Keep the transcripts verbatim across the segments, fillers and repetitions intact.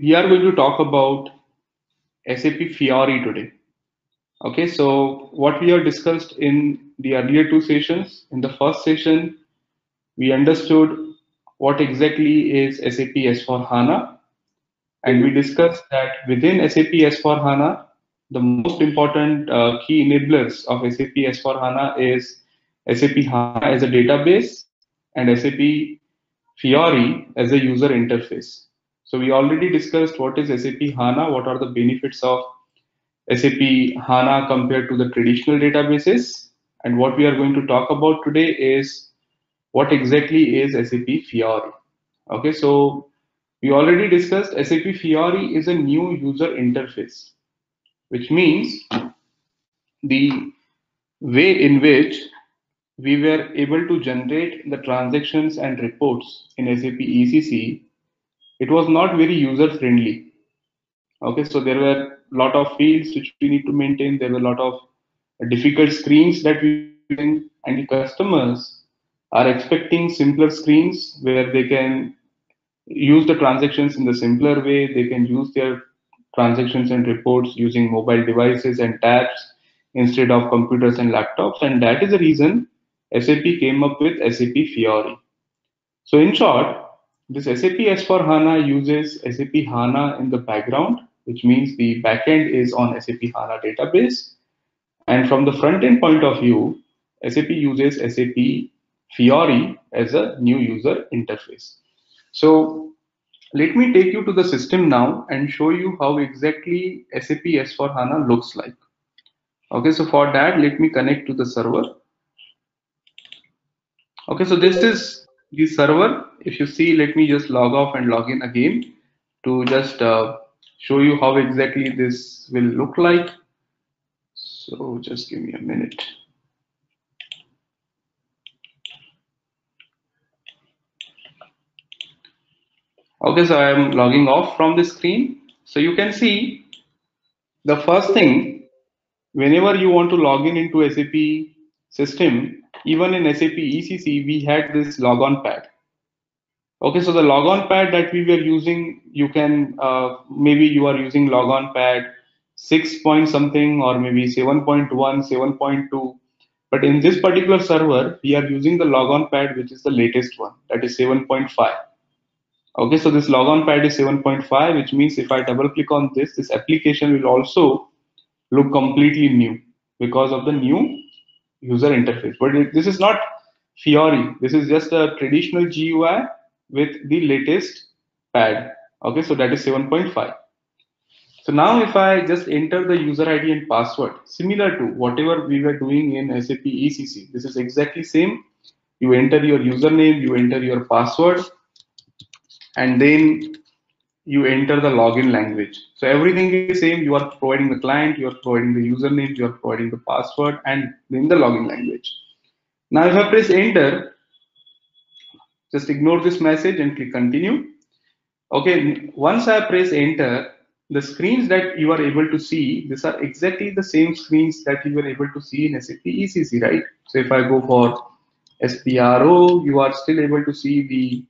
we are going to talk about S A P Fiori today. Okay, so what we have discussed in the earlier two sessions, in the first session, we understood what exactly is S A P S four HANA, and we discussed that within S A P S four HANA, the most important uh, key enablers of S A P S four HANA is S A P HANA as a database and S A P Fiori as a user interface. So we already discussed what is S A P HANA, what are the benefits of S A P HANA compared to the traditional databases, and what we are going to talk about today is what exactly is S A P Fiori. Okay, so we already discussed S A P Fiori is a new user interface, which means the way in which we were able to generate the transactions and reports in S A P E C C, it was not very user friendly. Okay, so there were a lot of fields which we need to maintain, there were a lot of difficult screens that we can, and the customers are expecting simpler screens where they can use the transactions in the simpler way, they can use their transactions and reports using mobile devices and tabs instead of computers and laptops, and that is the reason S A P came up with S A P Fiori. So in short, this S A P S four HANA uses S A P HANA in the background, which means the backend is on S A P HANA database, and from the front end point of view, S A P uses S A P Fiori as a new user interface. So let me take you to the system now and show you how exactly S A P S four HANA looks like. Okay, so for that, let me connect to the server. Okay, so this is the server. If you see, let me just log off and log in again to just uh, show you how exactly this will look like. So just give me a minute. Okay, so I am logging off from the screen. So you can see the first thing, whenever you want to log in into S A P system, even in S A P E C C, we had this logon pad. Okay, so the logon pad that we were using, you can uh, maybe you are using logon pad six point something or maybe seven point one, seven point two. But in this particular server, we are using the logon pad, which is the latest one, that is seven point five. Okay, so this logon pad is seven point five, which means if I double click on this, this application will also look completely new because of the new user interface. But it, this is not Fiori, this is just a traditional G U I with the latest pad. Okay, so that is seven point five. So now if I just enter the user I D and password, similar to whatever we were doing in S A P E C C, this is exactly same. You enter your username, you enter your password, and then you enter the login language. So everything is same. You are providing the client, you are providing the username, you are providing the password, and then the login language. Now if I press enter, just ignore this message and click continue. Okay, once I press enter, the screens that you are able to see, these are exactly the same screens that you were able to see in S A P E C C, right? So if I go for S P R O, you are still able to see the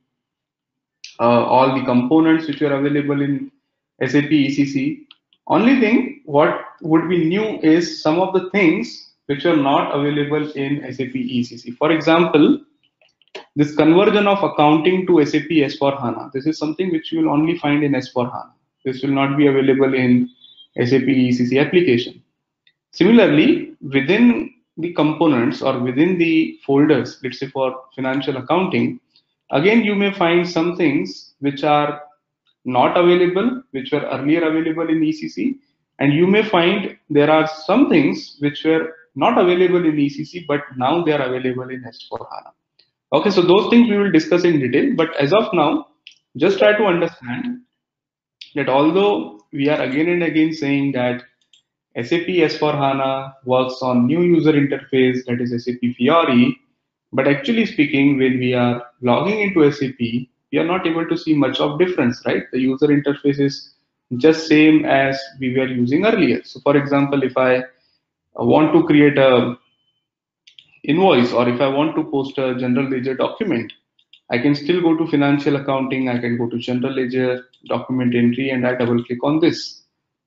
Uh, all the components which were available in S A P E C C. Only thing what would be new is some of the things which are not available in S A P E C C. For example, this conversion of accounting to S A P S four HANA. This is something which you will only find in S four HANA. This will not be available in S A P E C C application. Similarly, within the components or within the folders, let's say for financial accounting, again, you may find some things which are not available, which were earlier available in E C C, and you may find there are some things which were not available in E C C, but now they are available in S four HANA. Okay, so those things we will discuss in detail, but as of now, just try to understand that although we are again and again saying that S A P S four HANA works on new user interface, that is S A P Fiori, but actually speaking, when we are logging into S A P, we are not able to see much of difference, right? The user interface is just same as we were using earlier. So for example, if I want to create a invoice or if I want to post a general ledger document, I can still go to financial accounting, I can go to general ledger, document entry, and I double click on this.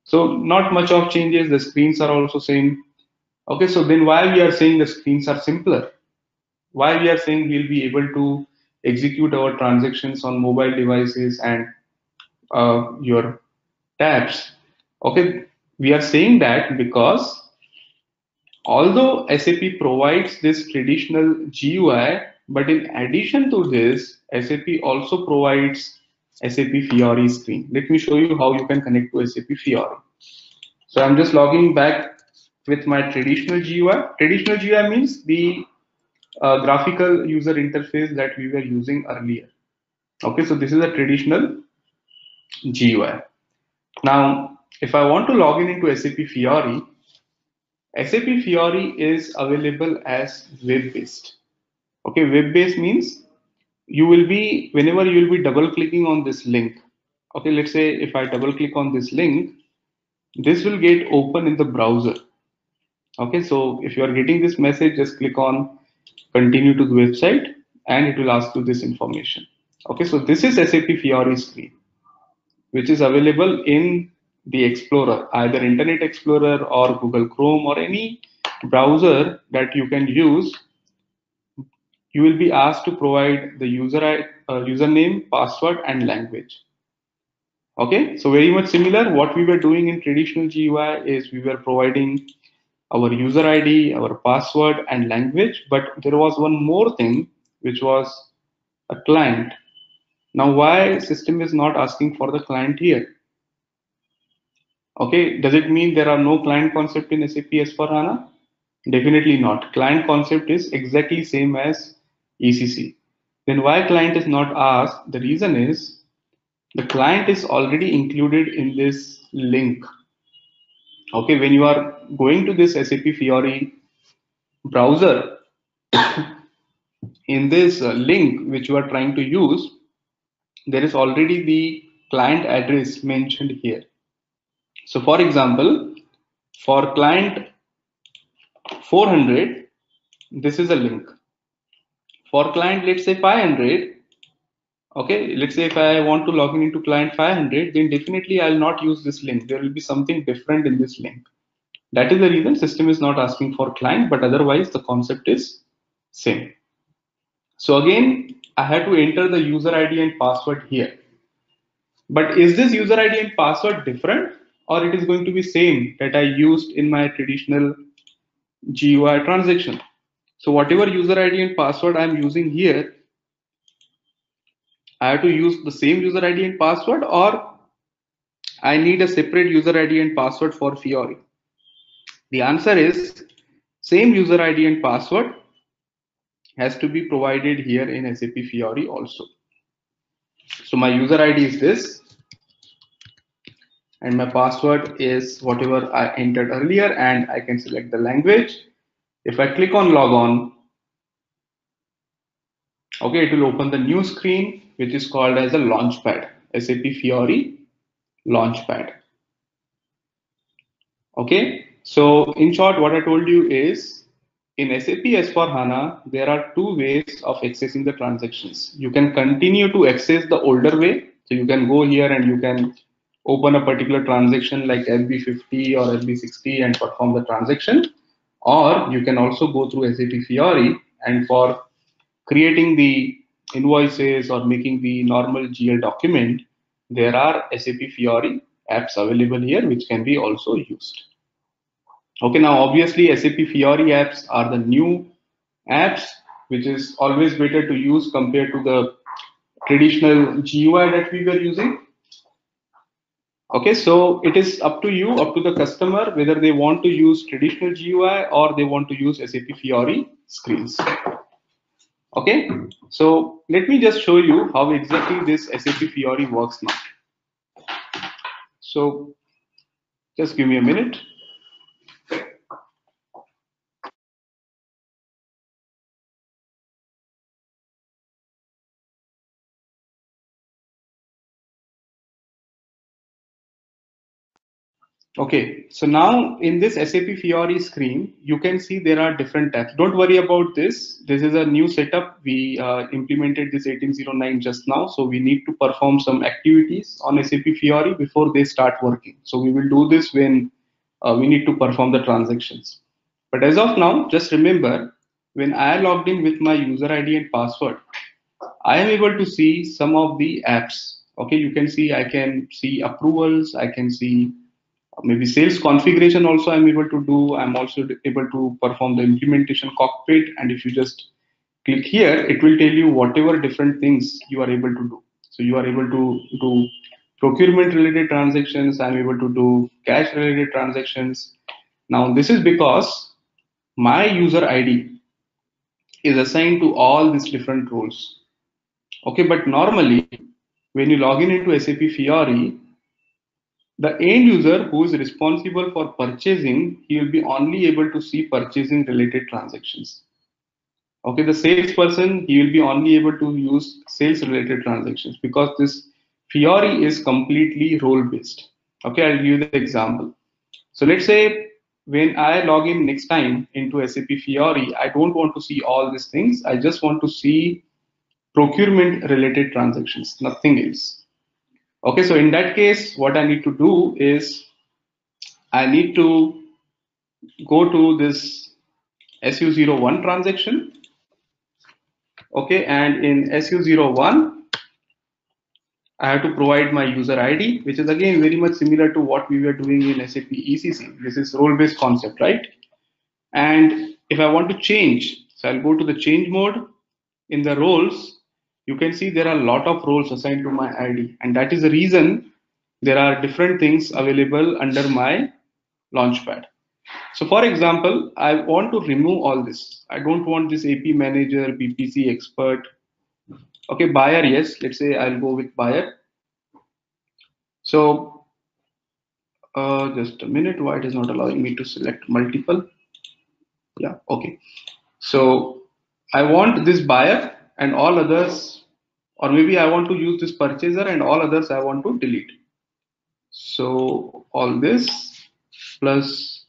So not much of changes, the screens are also same. Okay, so then why we are saying the screens are simpler? Why we are saying we'll be able to execute our transactions on mobile devices and uh, your tabs? Okay, we are saying that because although S A P provides this traditional G U I, but in addition to this, S A P also provides S A P Fiori screen. Let me show you how you can connect to S A P Fiori. So I'm just logging back with my traditional G U I. Traditional G U I means the uh, graphical user interface that we were using earlier. Okay, so this is a traditional G U I. Now, if I want to log in into S A P Fiori, S A P Fiori is available as web-based. Okay, web-based means you will be, whenever you will be double clicking on this link. Okay, let's say if I double click on this link, this will get open in the browser. Okay, so if you are getting this message, just click on continue to the website and it will ask you this information. Okay, so this is S A P Fiori screen, which is available in the Explorer, either Internet Explorer or Google Chrome or any browser that you can use. You will be asked to provide the user uh, username, password, and language. Okay, so very much similar. What we were doing in traditional G U I is we were providing our user I D, our password, and language. But there was one more thing, which was a client. Now, why system is not asking for the client here? Okay, does it mean there are no client concept in S A P S four HANA? Definitely not. Client concept is exactly same as E C C. Then why client is not asked? The reason is the client is already included in this link. Okay, when you are going to this S A P Fiori browser, in this link which you are trying to use, there is already the client address mentioned here. So for example, for client four hundred, this is a link. For client, let's say five hundred, okay, let's say if I want to log in into client five hundred, then definitely I'll not use this link. There will be something different in this link. That is the reason system is not asking for client, but otherwise the concept is same. So again, I had to enter the user I D and password here. But is this user I D and password different, or it is going to be same that I used in my traditional G U I transaction? So whatever user I D and password I am using here, I have to use the same user I D and password, or I need a separate user I D and password for Fiori? The answer is same user I D and password has to be provided here in S A P Fiori also. So my user I D is this, and my password is whatever I entered earlier, and I can select the language. If I click on log on, okay, it will open the new screen, which is called as a launchpad, S A P Fiori Launchpad. Okay, so in short, what I told you is in S A P S four HANA, there are two ways of accessing the transactions. You can continue to access the older way. So you can go here and you can open a particular transaction like L B fifty or L B sixty and perform the transaction, or you can also go through S A P Fiori, and for creating the invoices or making the normal G L document, there are S A P Fiori apps available here which can be also used. Okay, now obviously S A P Fiori apps are the new apps, which is always better to use compared to the traditional G U I that we were using. Okay, so it is up to you, up to the customer, whether they want to use traditional G U I or they want to use S A P Fiori screens. Okay, so let me just show you how exactly this S A P Fiori works now. So just give me a minute. Okay, so now in this S A P Fiori screen, you can see there are different tabs. Don't worry about this. This is a new setup. We uh, implemented this eighteen oh nine just now. So we need to perform some activities on S A P Fiori before they start working. So we will do this when uh, we need to perform the transactions. But as of now, just remember, when I logged in with my user I D and password, I am able to see some of the apps. Okay, you can see I can see approvals. I can see maybe sales configuration also I'm able to do. I'm also able to perform the implementation cockpit. And if you just click here, it will tell you whatever different things you are able to do. So you are able to do procurement related transactions. I'm able to do cash related transactions. Now this is because my user I D is assigned to all these different roles. Okay, but normally when you log in into S A P Fiori, the end user who is responsible for purchasing, he will be only able to see purchasing related transactions. Okay, the salesperson, he will be only able to use sales related transactions because this Fiori is completely role based. Okay, I'll give you the example. So let's say when I log in next time into S A P Fiori, I don't want to see all these things. I just want to see procurement related transactions, nothing else. Okay, so in that case, what I need to do is I need to go to this S U zero one transaction. Okay, and in S U zero one, I have to provide my user I D, which is again very much similar to what we were doing in S A P E C C. This is role-based concept, right? And if I want to change, so I'll go to the change mode. In the roles, you can see there are a lot of roles assigned to my I D, and that is the reason there are different things available under my Launchpad. So for example, I want to remove all this. I don't want this A P manager, B P C expert. Okay, buyer, yes, let's say I'll go with buyer. So uh, just a minute, why it is not allowing me to select multiple? Yeah, okay. So I want this buyer and all others, or maybe I want to use this purchaser and all others I want to delete. So all this plus,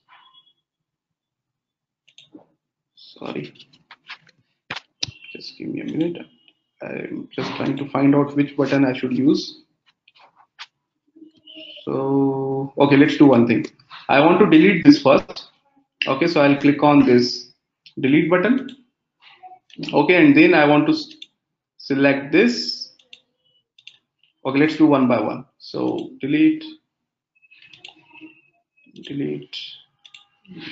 sorry, just give me a minute. I'm just trying to find out which button I should use. So, okay, let's do one thing. I want to delete this first. Okay, so I'll click on this delete button. Okay, and then I want to select this. Okay, let's do one by one. So delete, delete,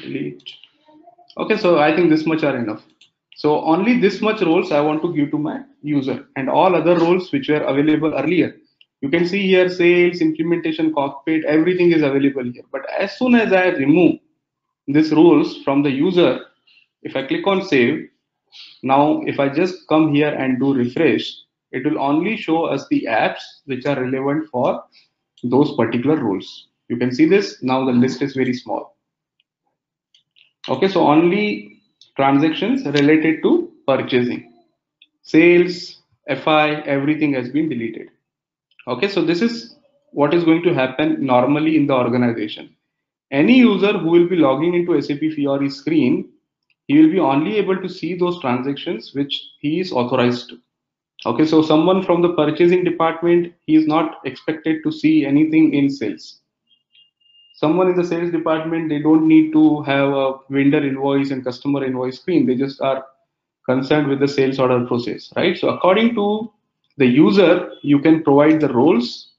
delete. Okay, so I think this much are enough. So only this much roles I want to give to my user, and all other roles which were available earlier. You can see here sales, implementation, cockpit, everything is available here. But as soon as I remove these roles from the user, if I click on save, now if I just come here and do refresh, it will only show us the apps which are relevant for those particular roles. You can see this now, the list is very small. Okay, so only transactions related to purchasing, sales, F I, everything has been deleted. Okay, so this is what is going to happen normally in the organization. Any user who will be logging into S A P Fiori screen, he will be only able to see those transactions which he is authorized to. Okay, so someone from the purchasing department, he is not expected to see anything in sales. Someone in the sales department, they don't need to have a vendor invoice and customer invoice screen. They just are concerned with the sales order process, right? So according to the user, you can provide the roles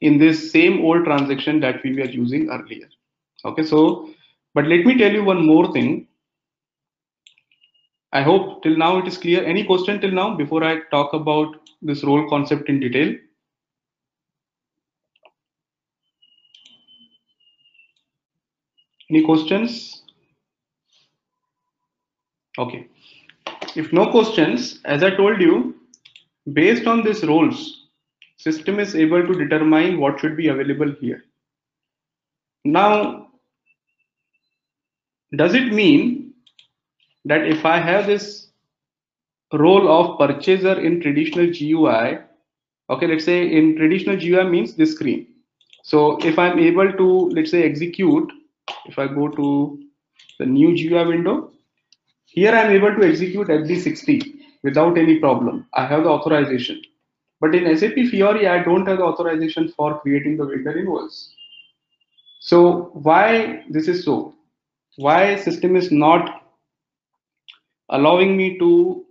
in this same old transaction that we were using earlier. Okay, so, but let me tell you one more thing. I hope till now it is clear. Any question till now before I talk about this role concept in detail? Any questions? Okay. If no questions, as I told you, based on these roles, system is able to determine what should be available here. Now, does it mean that if I have this role of purchaser in traditional G U I, okay, let's say in traditional G U I means this screen. So if I'm able to, let's say, execute, if I go to the new G U I window, here I'm able to execute F B sixty without any problem. I have the authorization, but in S A P Fiori, I don't have the authorization for creating the vendor invoice. So why this is so? Why system is not allowing me to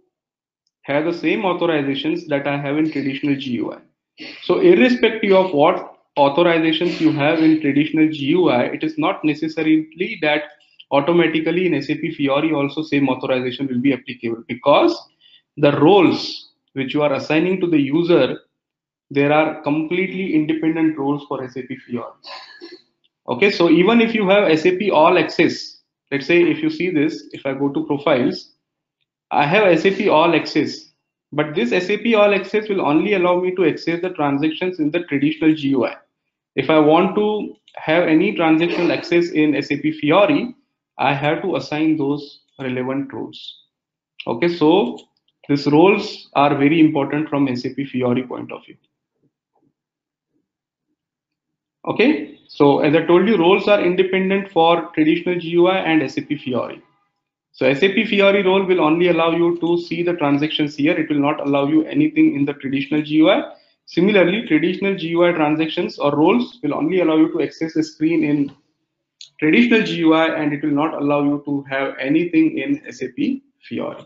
have the same authorizations that I have in traditional G U I? So irrespective of what authorizations you have in traditional G U I, it is not necessarily that automatically in S A P Fiori also same authorization will be applicable, because the roles which you are assigning to the user, there are completely independent roles for S A P Fiori. Okay, so even if you have S A P All Access, let's say if you see this, if I go to profiles, I have S A P All Access, but this S A P All Access will only allow me to access the transactions in the traditional G U I. If I want to have any transactional access in S A P Fiori, I have to assign those relevant roles. Okay, so these roles are very important from S A P Fiori point of view. Okay, so as I told you, roles are independent for traditional G U I and S A P Fiori. So S A P Fiori role will only allow you to see the transactions here. It will not allow you anything in the traditional G U I. Similarly, traditional G U I transactions or roles will only allow you to access the screen in traditional G U I, and it will not allow you to have anything in S A P Fiori.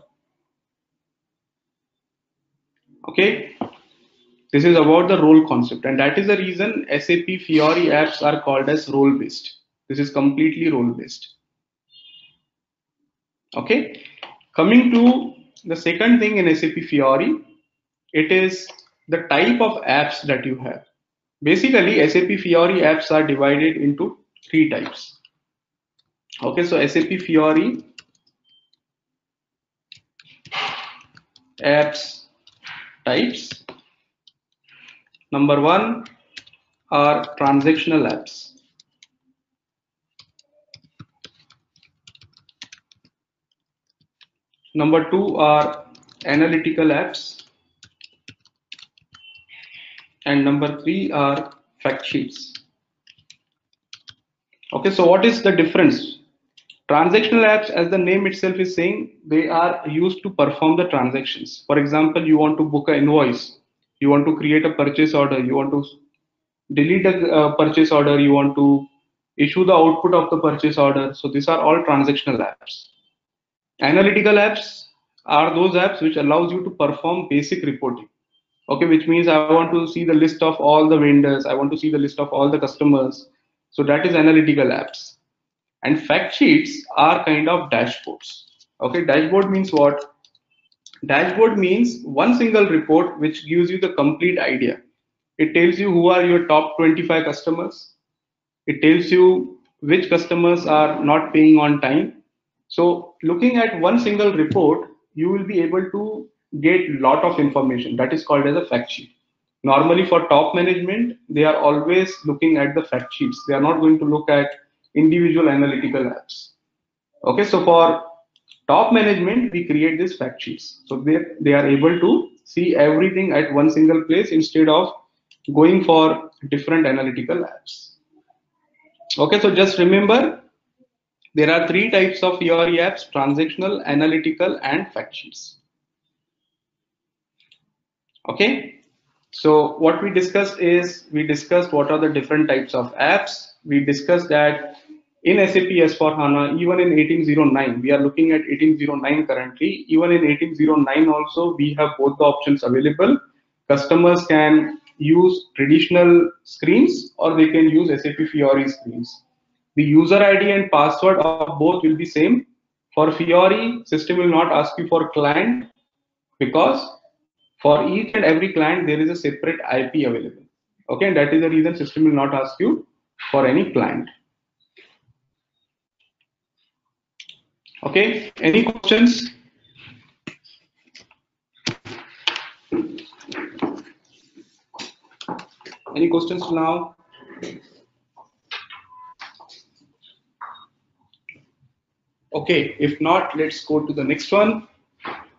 Okay, this is about the role concept, and that is the reason S A P Fiori apps are called as role based. This is completely role based. Okay, coming to the second thing in S A P Fiori, it is the type of apps that you have. Basically, S A P Fiori apps are divided into three types. Okay, so S A P Fiori apps types. Number one are transactional apps. Number two are analytical apps. And number three are fact sheets. Okay, so what is the difference? Transactional apps, as the name itself is saying, they are used to perform the transactions. For example, you want to book an invoice, you want to create a purchase order, you want to delete a uh, purchase order, you want to issue the output of the purchase order. So these are all transactional apps. Analytical apps are those apps which allows you to perform basic reporting. Okay, which means I want to see the list of all the vendors, I want to see the list of all the customers. So that is analytical apps. And fact sheets are kind of dashboards. Okay, dashboard means what? Dashboard means one single report which gives you the complete idea. It tells you who are your top twenty-five customers. It tells you which customers are not paying on time. So looking at one single report, you will be able to get lot of information. That is called as a fact sheet. Normally for top management, they are always looking at the fact sheets. They are not going to look at individual analytical apps. Okay, so for top management, we create these fact sheets. So they, they are able to see everything at one single place instead of going for different analytical apps. Okay, so just remember, there are three types of Fiori apps: transactional, analytical, and fact sheets. Okay, so what we discussed is, we discussed what are the different types of apps. We discussed that in S A P S four HANA, even in eighteen oh nine, we are looking at eighteen oh nine currently. Even in eighteen oh nine also, we have both the options available. Customers can use traditional screens or they can use S A P Fiori screens. The user I D and password of both will be same. For Fiori, system will not ask you for client, because for each and every client, there is a separate I P available. Okay, and that is the reason system will not ask you for any client. Okay, any questions? Any questions now? Okay, if not, let's go to the next one.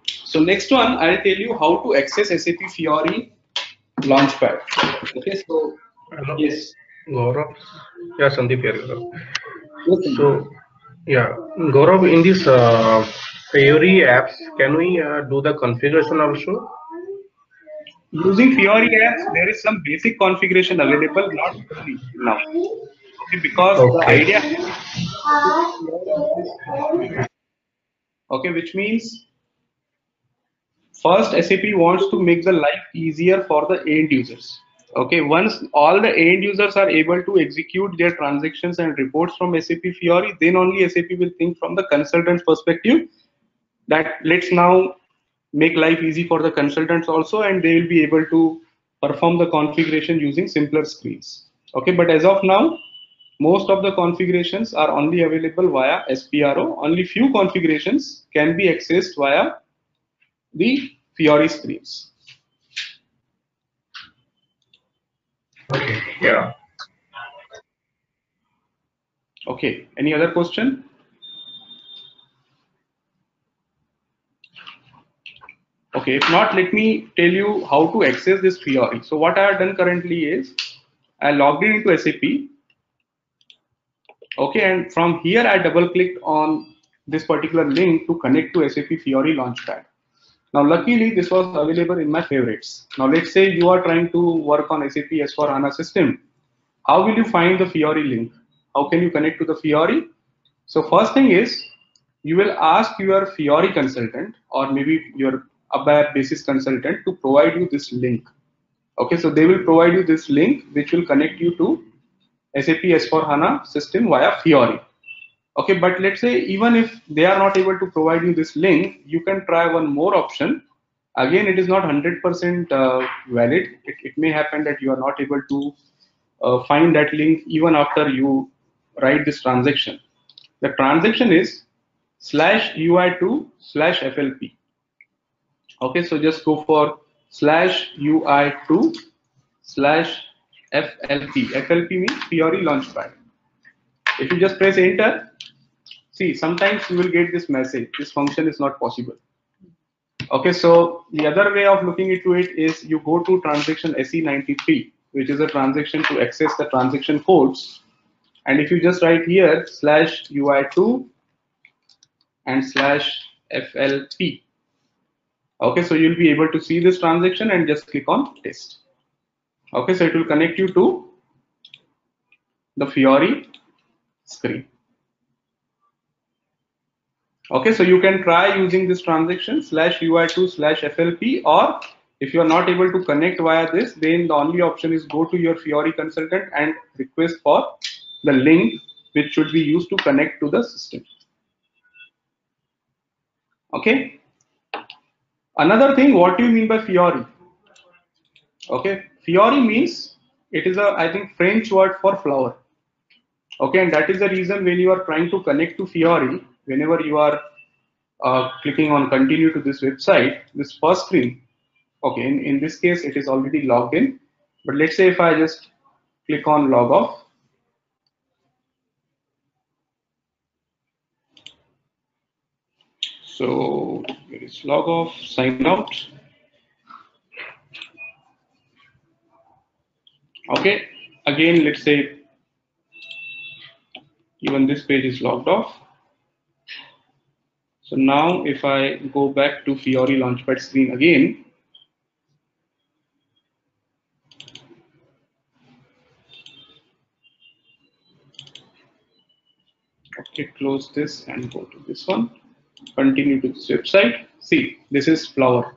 So next one, I'll tell you how to access S A P Fiori Launchpad. Okay, so hello. Yes. Gaurab, yeah, Sandeep here. Gaurab. Okay. So, yeah, Gaurab, in this uh, Fiori apps, can we uh, do the configuration also? Using Fiori apps, there is some basic configuration available, not fully now. Okay, because okay. the idea. Okay, which means first S A P wants to make the life easier for the end users. Okay, once all the end users are able to execute their transactions and reports from S A P Fiori, then only S A P will think from the consultant's perspective that let's now make life easy for the consultants also, and they will be able to perform the configuration using simpler screens. Okay, but as of now, most of the configurations are only available via S P R O. Only few configurations can be accessed via the Fiori screens. Okay, yeah. Okay, any other question? Okay, if not, let me tell you how to access this Fiori. So what I have done currently is I logged in into S A P. Okay, and from here I double clicked on this particular link to connect to S A P Fiori Launchpad. Now, luckily, this was available in my favorites. Now, let's say you are trying to work on S A P S four HANA system. How will you find the Fiori link? How can you connect to the Fiori? So, first thing is, you will ask your Fiori consultant or maybe your ABAP basis consultant to provide you this link. Okay, so they will provide you this link which will connect you to S A P S four HANA system via Fiori. Okay, but let's say even if they are not able to provide you this link, you can try one more option. Again, it is not one hundred percent uh, valid. It, it may happen that you are not able to uh, find that link even after you write this transaction. The transaction is slash U I two slash F L P. Okay, so just go for slash U I two slash F L P. F L P means Fiori Launchpad. If you just press enter, see, sometimes you will get this message, this function is not possible. Okay, so the other way of looking into it is you go to transaction S E nine three, which is a transaction to access the transaction codes. And if you just write here slash U I two and slash F L P. Okay, so you'll be able to see this transaction and just click on test. Okay, so it will connect you to the Fiori screen. Okay, so you can try using this transaction slash U I two slash F L P, or if you are not able to connect via this, then the only option is go to your Fiori consultant and request for the link which should be used to connect to the system. Okay. Another thing, what do you mean by Fiori? Okay, Fiori means it is a, I think, French word for flower. Okay, and that is the reason when you are trying to connect to Fiori, whenever you are uh, clicking on continue to this website, this first screen, okay, in, in this case, it is already logged in. But let's say if I just click on log off. So here is log off, sign out. Okay, again, let's say even this page is logged off. So now if I go back to Fiori Launchpad screen again, okay, close this and go to this one, continue to this website. See, this is flower.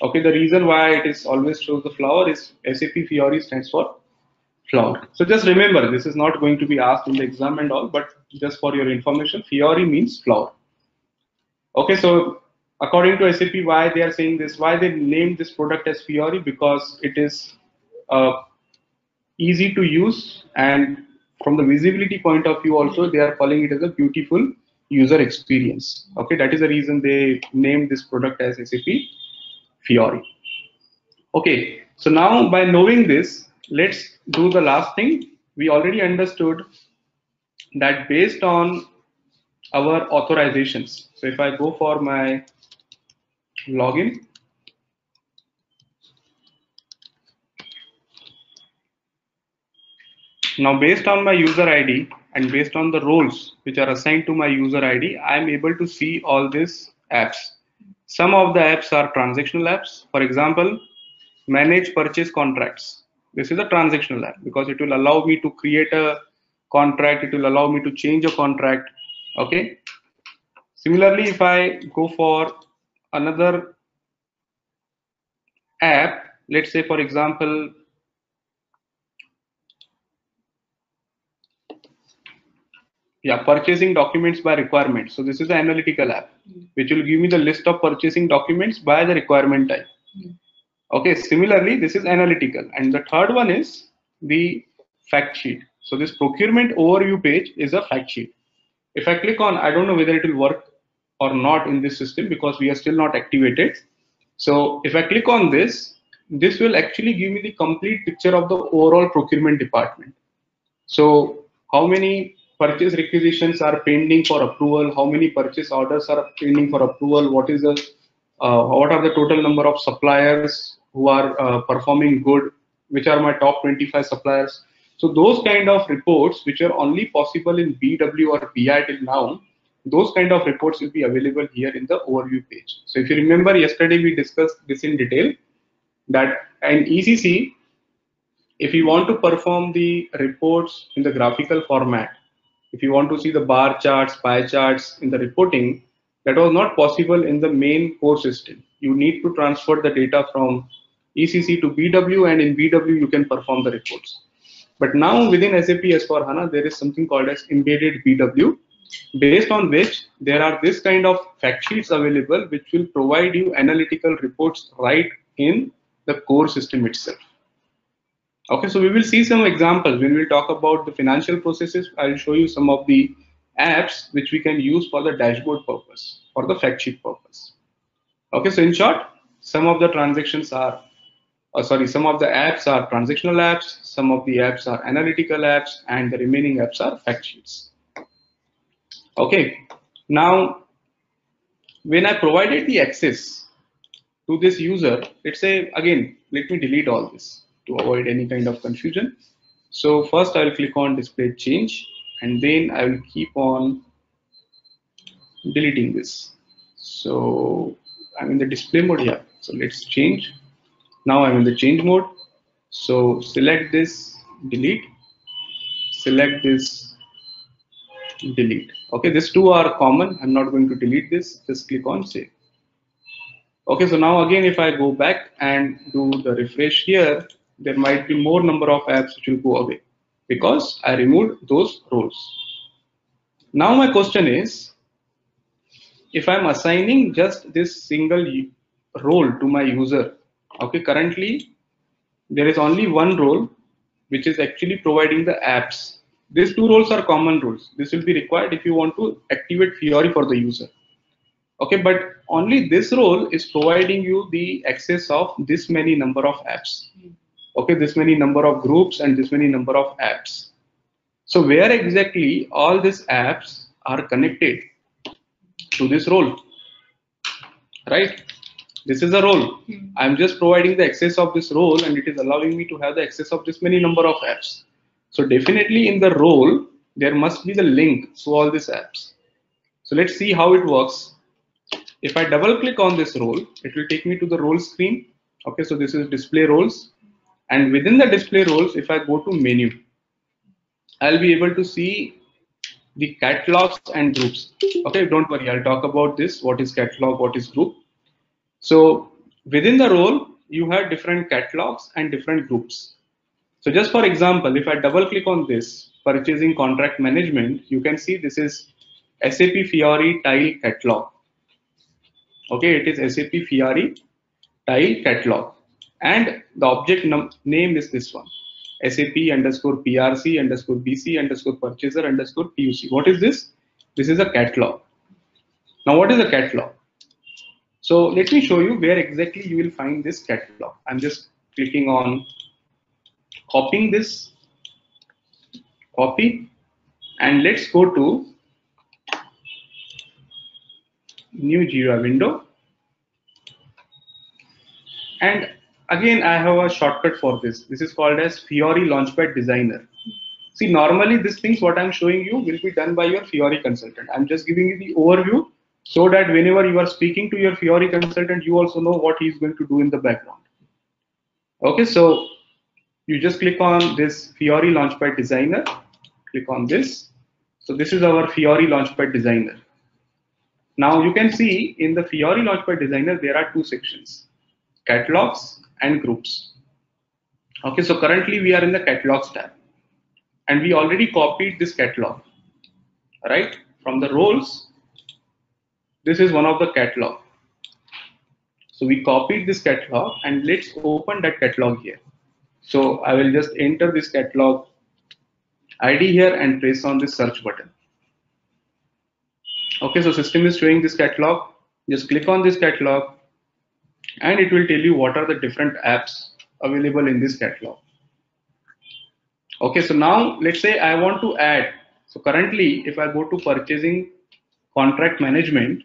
Okay, the reason why it is always shows the flower is S A P Fiori stands for flower. So just remember, this is not going to be asked in the exam and all, but just for your information, Fiori means flower. Okay, so according to S A P, why they are saying this, why they named this product as Fiori, because it is uh, easy to use, and from the visibility point of view also, they are calling it as a beautiful user experience. Okay, that is the reason they named this product as S A P Fiori. Okay, so now by knowing this, let's do the last thing. We already understood that based on our authorizations. So if I go for my login, Now based on my user I D and based on the roles which are assigned to my user I D, I am able to see all these apps. Some of the apps are transactional apps. For example, manage purchase contracts. This is a transactional app because it will allow me to create a contract. It will allow me to change a contract. Okay. Similarly, if I go for another app, let's say for example, yeah, purchasing documents by requirement. So this is an analytical app which will give me the list of purchasing documents by the requirement type. Okay, similarly, this is analytical. And the third one is the fact sheet. So this procurement overview page is a fact sheet. If I click on, I don't know whether it will work or not in this system because we are still not activated. So if I click on this, this will actually give me the complete picture of the overall procurement department. So how many purchase requisitions are pending for approval? How many purchase orders are pending for approval? What is the, uh, what are the total number of suppliers who are uh, performing good? Which are my top twenty-five suppliers? So those kind of reports which are only possible in B W or B I till now, those kind of reports will be available here in the overview page. So if you remember, yesterday we discussed this in detail, that in E C C, if you want to perform the reports in the graphical format, if you want to see the bar charts, pie charts in the reporting, that was not possible in the main core system. You need to transfer the data from E C C to B W, and in B W you can perform the reports. But now within S A P S four HANA, there is something called as embedded B W, based on which there are this kind of fact sheets available, which will provide you analytical reports right in the core system itself. Okay, so we will see some examples when we talk about the financial processes. I'll show you some of the apps which we can use for the dashboard purpose, for the fact sheet purpose. Okay, so in short, some of the transactions are Uh, sorry, some of the apps are transactional apps, some of the apps are analytical apps, and the remaining apps are fact sheets. Okay, now when I provided the access to this user, let's say again, let me delete all this to avoid any kind of confusion. So first I will click on display change, and then I will keep on deleting this. So I'm in the display mode here. So let's change. Now I'm in the change mode. So select this, delete, select this, delete. Okay, these two are common. I'm not going to delete this. Just click on save. Okay, so now again, if I go back and do the refresh here, there might be more number of apps which will go away because I removed those roles. Now my question is, if I'm assigning just this single role to my user, okay, currently there is only one role which is actually providing the apps. These two roles are common roles. This will be required if you want to activate Fiori for the user. Okay, but only this role is providing you the access of this many number of apps. Okay, this many number of groups and this many number of apps. So where exactly all these apps are connected to this role, right? This is a role. I'm just providing the access of this role, and it is allowing me to have the access of this many number of apps. So definitely in the role, there must be the link to all these apps. So let's see how it works. If I double click on this role, it will take me to the role screen. Okay, so this is display roles. And within the display roles, if I go to menu, I'll be able to see the catalogs and groups. Okay, don't worry, I'll talk about this. What is catalog, what is group? So within the role, you have different catalogs and different groups. So just for example, if I double click on this purchasing contract management, you can see this is S A P Fiori Tile Catalog. Okay, it is S A P Fiori Tile Catalog. And the object name is this one, SAP underscore PRC underscore BC underscore purchaser underscore PUC. What is this? This is a catalog. Now, what is a catalog? So let me show you where exactly you will find this catalog. I'm just clicking on copying this, copy, and let's go to new Jira window. And again, I have a shortcut for this. This is called as Fiori Launchpad Designer. See, normally these things what I'm showing you will be done by your Fiori consultant. I'm just giving you the overview so that whenever you are speaking to your Fiori consultant, you also know what he is going to do in the background. Okay, so you just click on this Fiori Launchpad Designer. Click on this. So this is our Fiori Launchpad Designer. Now you can see in the Fiori Launchpad Designer there are two sections: catalogs and groups. Okay, so currently we are in the catalogs tab, and we already copied this catalog, right, from the roles. This is one of the catalog. So we copied this catalog, and let's open that catalog here. So I will just enter this catalog I D here and press on this search button. Okay, so system is showing this catalog. Just click on this catalog, and it will tell you what are the different apps available in this catalog. Okay, so now let's say I want to add. So currently, if I go to purchasing contract management,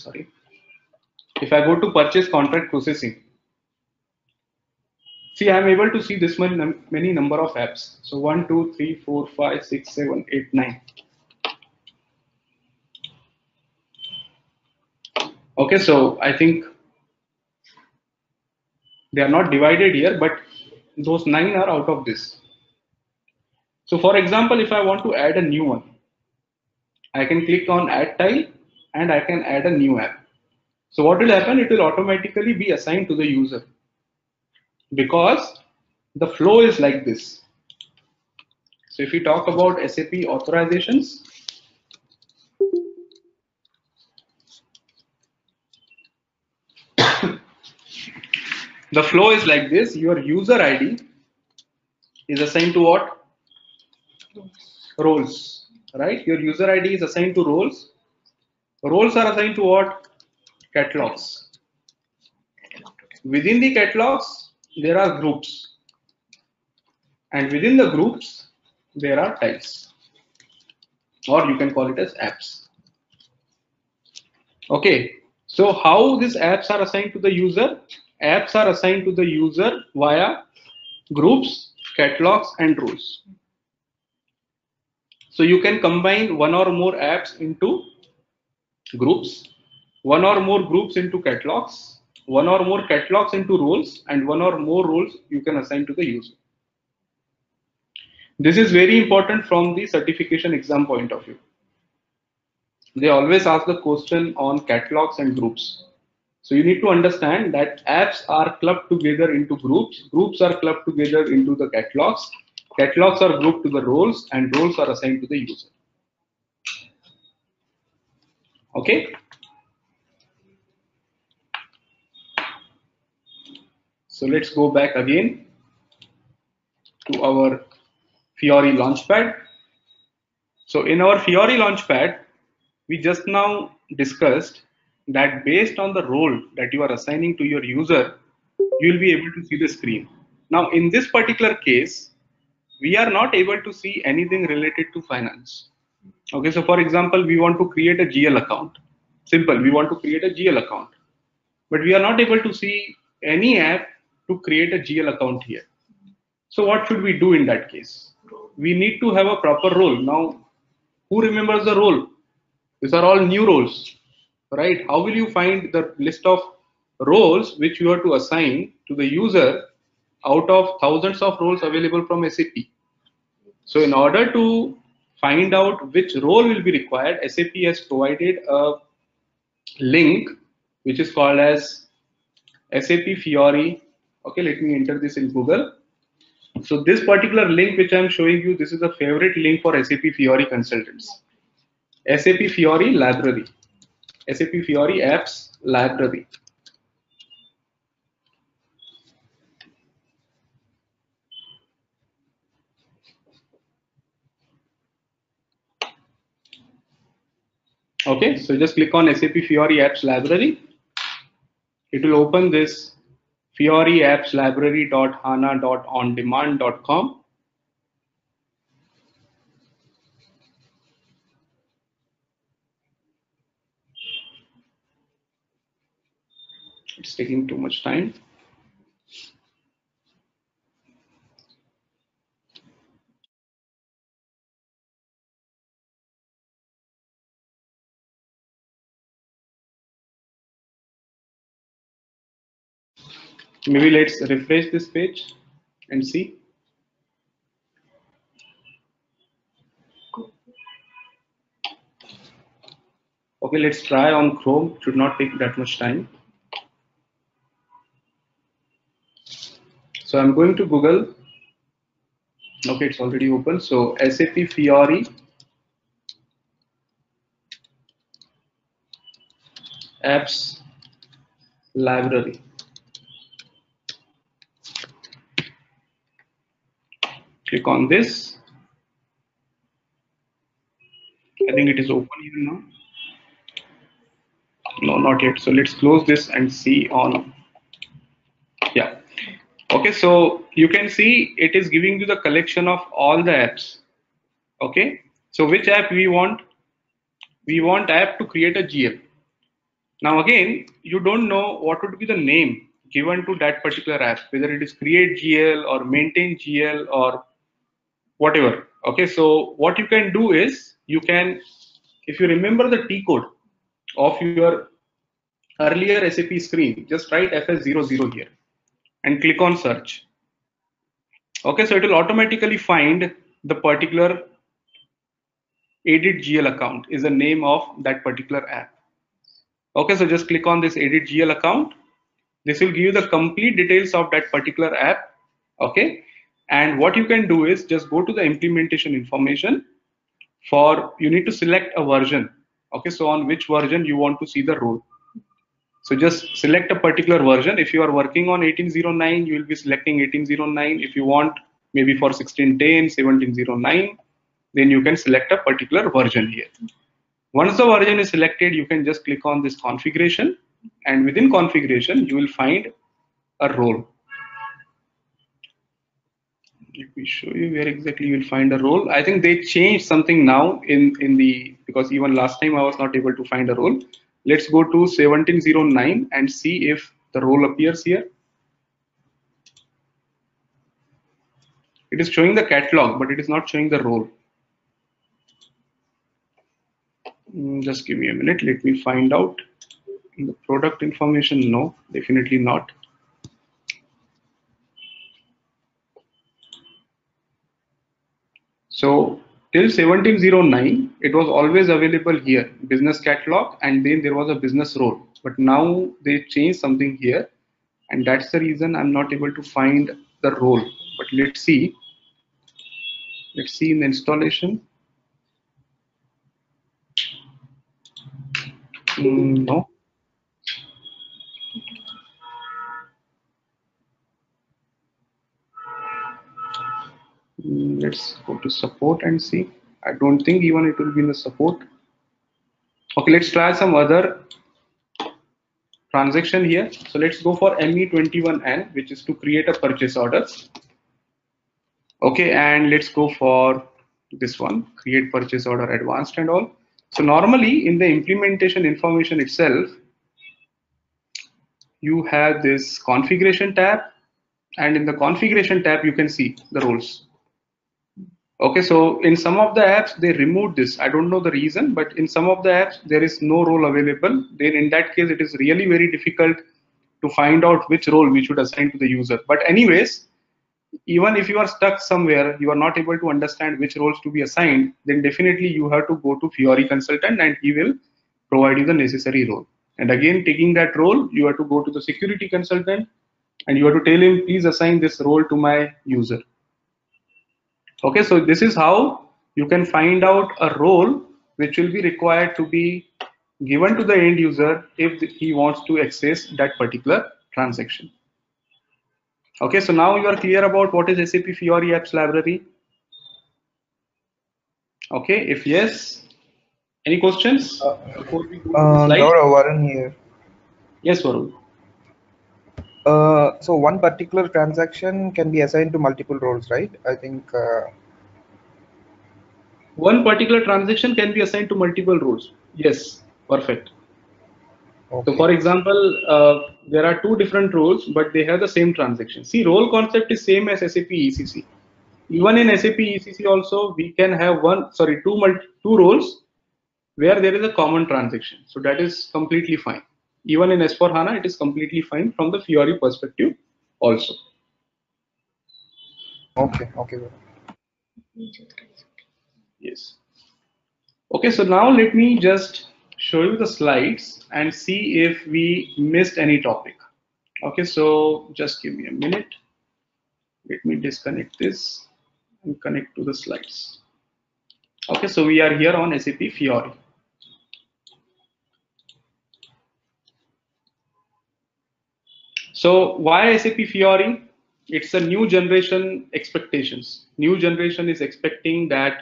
sorry, if I go to purchase contract processing, see, I am able to see this many num many number of apps. So one, two, three, four, five, six, seven, eight, nine. Okay, so I think they are not divided here, but those nine are out of this. So for example, if I want to add a new one, I can click on add tile and I can add a new app. So what will happen? It will automatically be assigned to the user, because the flow is like this. So if you talk about S A P authorizations, the flow is like this. Your user I D is assigned to what? Roles, right? Your user I D is assigned to roles. Roles are assigned to what? Catalogs. Within the catalogs, there are groups, and within the groups, there are tiles, or you can call it as apps. Okay. So how these apps are assigned to the user? Apps are assigned to the user via groups, catalogs, and roles. So you can combine one or more apps into groups, one or more groups into catalogs, one or more catalogs into roles, and one or more roles you can assign to the user. This is very important from the certification exam point of view. They always ask the question on catalogs and groups. So you need to understand that apps are clubbed together into groups, groups are clubbed together into the catalogs, catalogs are grouped to the roles, and roles are assigned to the user. Okay. So let's go back again to our Fiori Launchpad. So in our Fiori Launchpad, we just now discussed that based on the role that you are assigning to your user, you will be able to see the screen. Now in this particular case, we are not able to see anything related to finance. Okay, so for example, we want to create a G L account. Simple, we want to create a G L account, but we are not able to see any app to create a G L account here. So what should we do in that case? We need to have a proper role. Now, who remembers the role? These are all new roles. Right? How will you find the list of roles which you are to assign to the user out of thousands of roles available from S A P? So in order to find out which role will be required, S A P has provided a link which is called as S A P Fiori. Okay, let me enter this in Google. So this particular link which I am showing you, this is a favorite link for S A P Fiori consultants. S A P Fiori Library. S A P Fiori Apps Library. Okay, so just click on S A P Fiori Apps Library. It will open this Fiori Apps Library dot hana dot on demand dot com. It's taking too much time. So maybe let's refresh this page and see. Okay, let's try on Chrome. It should not take that much time. So I'm going to Google. Okay, it's already open. So S A P Fiori Apps Library. Click on this. I think it is open even now. No, not yet. So let's close this and see on. Yeah. Okay. So you can see it is giving you the collection of all the apps. Okay. So which app we want? We want app to create a G L. Now again, you don't know what would be the name given to that particular app, whether it is create G L or maintain G L or whatever. Okay. So what you can do is you can, if you remember the T code of your earlier S A P screen, just write F S zero zero here and click on search. Okay, so it will automatically find the particular edit G L account is the name of that particular app. Okay, so just click on this edit G L account. This will give you the complete details of that particular app. Okay, and what you can do is just go to the implementation information. For you need to select a version. Okay, so on which version you want to see the role. So just select a particular version. If you are working on eighteen oh nine, you will be selecting eighteen oh nine. If you want maybe for sixteen ten, seventeen oh nine, then you can select a particular version here. Once the version is selected, you can just click on this configuration, and within configuration you will find a role. Let me show you where exactly you will find a role. I think they changed something now in in the, because even last time I was not able to find a role. Let's go to seventeen oh nine and see if the role appears here. It is showing the catalog, but it is not showing the role. Just give me a minute. Let me find out. In the product information, no, definitely not. So till seventeen oh nine, it was always available here, business catalog, and then there was a business role. But now they changed something here, and that's the reason I'm not able to find the role. But let's see. Let's see in the installation. Mm, no. Let's go to support and see. I don't think even it will be in the support. Okay, let's try some other transaction here. So let's go for M E twenty-one N, which is to create a purchase order. Okay, and let's go for this one, create purchase order advanced and all. So normally in the implementation information itself, you have this configuration tab, and in the configuration tab you can see the roles. Okay, so in some of the apps they removed this. I don't know the reason, but in some of the apps there is no role available. Then in that case it is really very difficult to find out which role we should assign to the user. But anyways, even if you are stuck somewhere, you are not able to understand which roles to be assigned, then definitely you have to go to Fiori consultant and he will provide you the necessary role. And again, taking that role, you have to go to the security consultant and you have to tell him, please assign this role to my user. Okay, so this is how you can find out a role which will be required to be given to the end user if he wants to access that particular transaction. Okay, so now you are clear about what is S A P Fiori Apps Library. Okay, if yes, any questions? Uh, uh, Laura, Varun here. Yes, Varun. Uh, so one particular transaction can be assigned to multiple roles, right? I think uh... one particular transaction can be assigned to multiple roles. Yes, perfect. Okay. So for example, uh, there are two different roles, but they have the same transaction. See, role concept is same as S A P E C C. Even in S A P E C C also, we can have one, sorry, two multi, two roles where there is a common transaction. So that is completely fine. Even in S four HANA, it is completely fine from the Fiori perspective. also. Okay, okay. Yes. Okay, so now let me just show you the slides and see if we missed any topic. Okay, so just give me a minute. Let me disconnect this and connect to the slides. Okay, so we are here on S A P Fiori. So why S A P Fiori? It's a new generation expectations. New generation is expecting that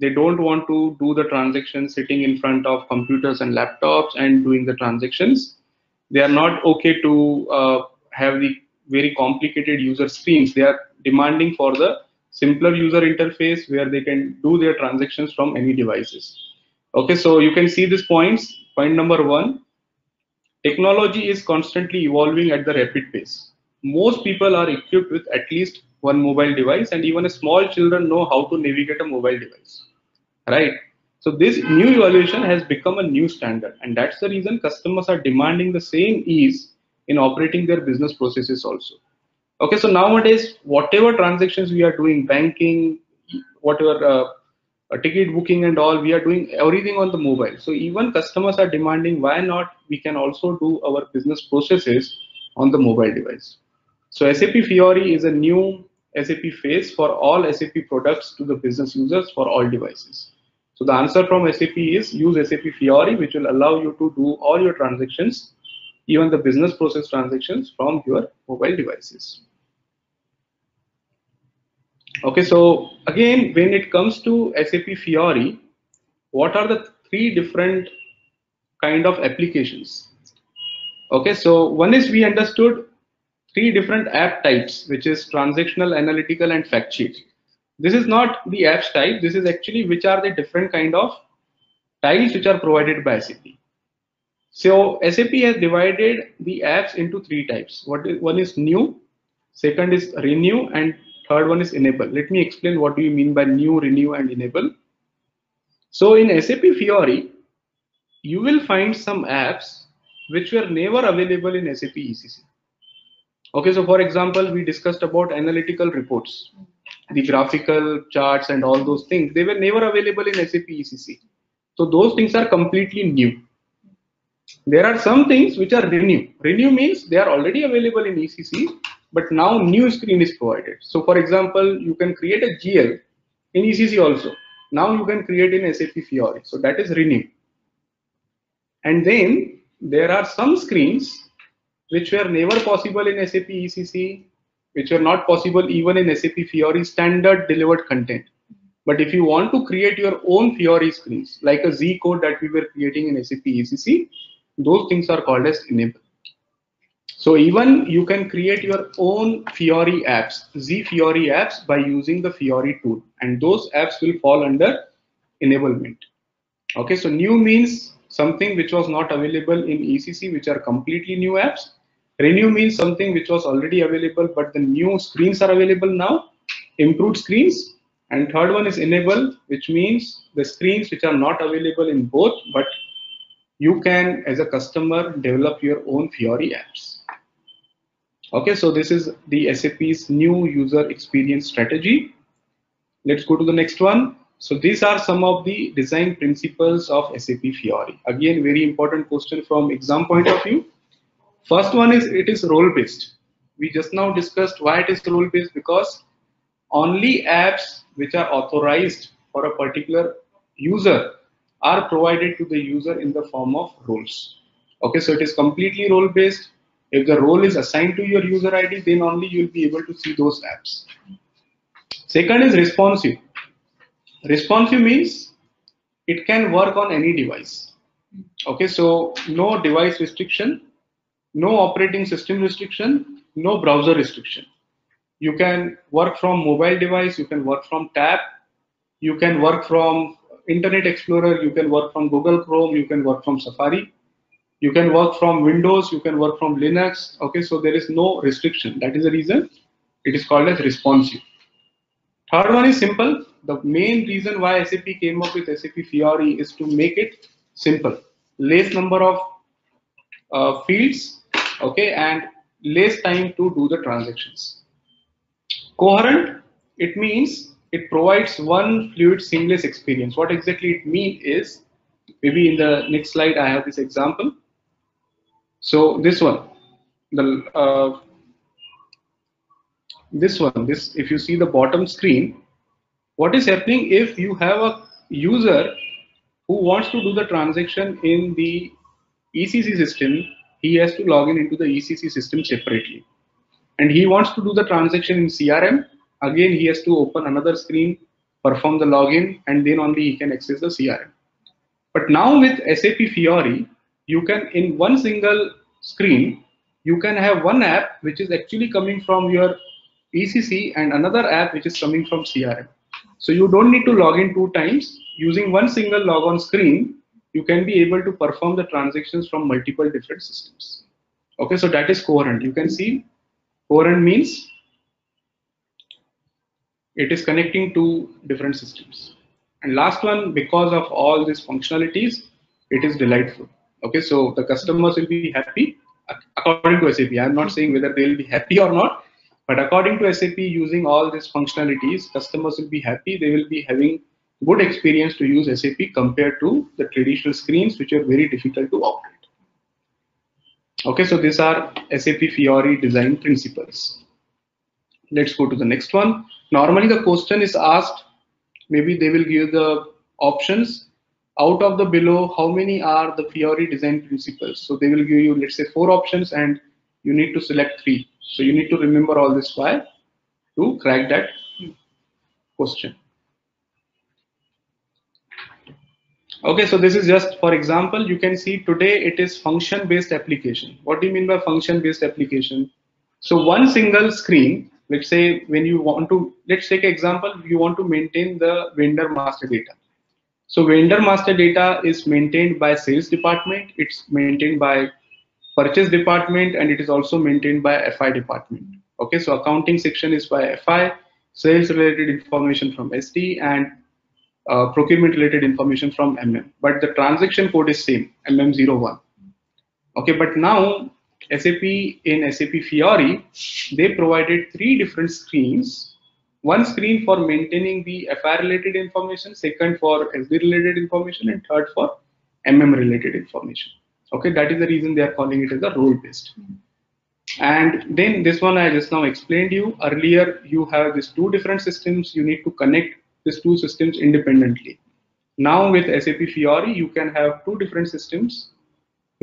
they don't want to do the transactions sitting in front of computers and laptops and doing the transactions. They are not okay to uh, have the very complicated user screens. They are demanding for the simpler user interface where they can do their transactions from any devices. Okay, so you can see these points. Point number one, technology is constantly evolving at the rapid pace. Most people are equipped with at least one mobile device, and even a small children know how to navigate a mobile device, right? So this new evolution has become a new standard, and that's the reason customers are demanding the same ease in operating their business processes also. Okay, so nowadays, whatever transactions we are doing, banking, whatever uh, uh, ticket booking and all, we are doing everything on the mobile. So even customers are demanding, why not we can also do our business processes on the mobile device. So S A P Fiori is a new S A P phase for all S A P products to the business users for all devices. So the answer from S A P is use S A P Fiori, which will allow you to do all your transactions, even the business process transactions, from your mobile devices. Okay, so again, when it comes to S A P Fiori, what are the three different kind of applications? Okay, so one is we understood three different app types, which is transactional, analytical, and fact sheet. This is not the apps type. This is actually which are the different kind of tiles which are provided by S A P. So S A P has divided the apps into three types. What is, one is new, second is renew, and third one is enable. Let me explain what do you mean by new, renew, and enable. So in S A P Fiori, you will find some apps which were never available in S A P E C C. Okay, so for example, we discussed about analytical reports, the graphical charts and all those things. They were never available in S A P E C C. So those things are completely new. There are some things which are renew. Renew means they are already available in E C C, but now new screen is provided. So for example, you can create a G L in E C C also. Now you can create in S A P Fiori. So that is renew. And then there are some screens which were never possible in S A P E C C, which were not possible even in S A P Fiori standard delivered content. But if you want to create your own Fiori screens, like a Z code that we were creating in S A P E C C, those things are called as enable. So even you can create your own Fiori apps, Z Fiori apps, by using the Fiori tool, and those apps will fall under enablement. Okay, so new means something which was not available in E C C, which are completely new apps. Renew means something which was already available, but the new screens are available now, improved screens. And third one is enable, which means the screens which are not available in both, but you can, as a customer, develop your own Fiori apps. Okay, so this is the S A P's new user experience strategy. Let's go to the next one. So these are some of the design principles of S A P Fiori. Again, very important question from exam point of view. First one is it is role-based. We just now discussed why it is role-based, because only apps which are authorized for a particular user are provided to the user in the form of roles. Okay, so it is completely role based. If the role is assigned to your user I D, then only you'll be able to see those apps. Second is responsive. Responsive means it can work on any device. Okay, so no device restriction, no operating system restriction, no browser restriction. You can work from mobile device, you can work from tab, you can work from Internet Explorer, you can work from Google Chrome, you can work from Safari, you can work from Windows, you can work from Linux. Okay, so there is no restriction. That is the reason it is called as responsive. Third one is simple. The main reason why S A P came up with S A P Fiori is to make it simple. Less number of uh, fields, okay, and less time to do the transactions. Coherent, it means it provides one fluid, seamless experience. What exactly it means is, maybe in the next slide I have this example. So this one, the uh, this one, this if you see the bottom screen, what is happening if you have a user who wants to do the transaction in the E C C system? He has to log in into the E C C system separately, and he wants to do the transaction in C R M. Again, he has to open another screen, perform the login, and then only he can access the C R M. But now with S A P Fiori, you can in one single screen, you can have one app which is actually coming from your E C C and another app which is coming from C R M. So you don't need to log in two times. Using one single logon screen, you can be able to perform the transactions from multiple different systems. Okay, so that is coherent. You can see coherent means it is connecting to different systems. And last one, because of all these functionalities, it is delightful. Okay, so the customers will be happy according to S A P. I am not saying whether they will be happy or not, but according to S A P, using all these functionalities, customers will be happy. They will be having good experience to use S A P compared to the traditional screens, which are very difficult to operate. Okay, so these are S A P Fiori design principles. Let's go to the next one. Normally the question is asked, maybe they will give the options. Out of the below, how many are the Fiori design principles? So they will give you, let's say, four options and you need to select three. So you need to remember all this why to crack that question. Okay, so this is just for example. You can see today it is function based application. What do you mean by function based application? So one single screen, let's say when you want to, let's take example, you want to maintain the vendor master data. So vendor master data is maintained by sales department, it's maintained by purchase department, and it is also maintained by F I department. Okay, so accounting section is by F I, sales related information from S D, and Uh, procurement related information from M M, but the transaction code is same, M M zero one. Okay, but now S A P in S A P Fiori, they provided three different screens. One screen for maintaining the F I related information, second for S D related information, and third for M M related information. Okay, that is the reason they are calling it as a role based. And then this one I just now explained you earlier. You have these two different systems. You need to connect these two systems independently. Now with S A P Fiori, you can have two different systems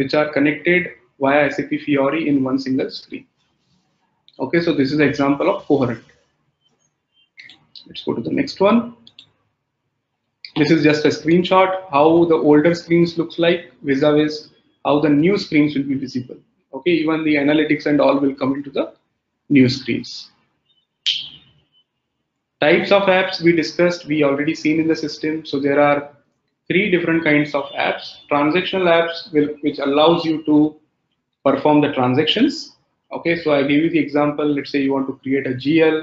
which are connected via S A P Fiori in one single screen. Okay, so this is an example of coherent. Let's go to the next one. This is just a screenshot how the older screens looks like vis-a-vis how the new screens will be visible. Okay, even the analytics and all will come into the new screens. Types of apps we discussed, we already seen in the system. So there are three different kinds of apps. Transactional apps will, which allows you to perform the transactions. Okay, so I give you the example. Let's say you want to create a G L,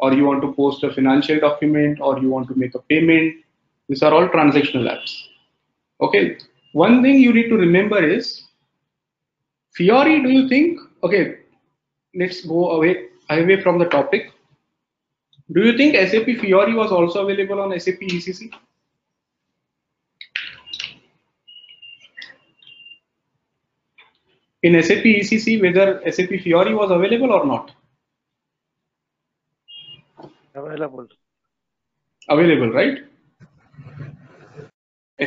or you want to post a financial document, or you want to make a payment. These are all transactional apps. Okay, one thing you need to remember is Fiori, do you think, okay, let's go away, away from the topic. Do you think S A P Fiori was also available on S A P E C C? In S A P E C C, whether S A P Fiori was available or not? Available. Available, right?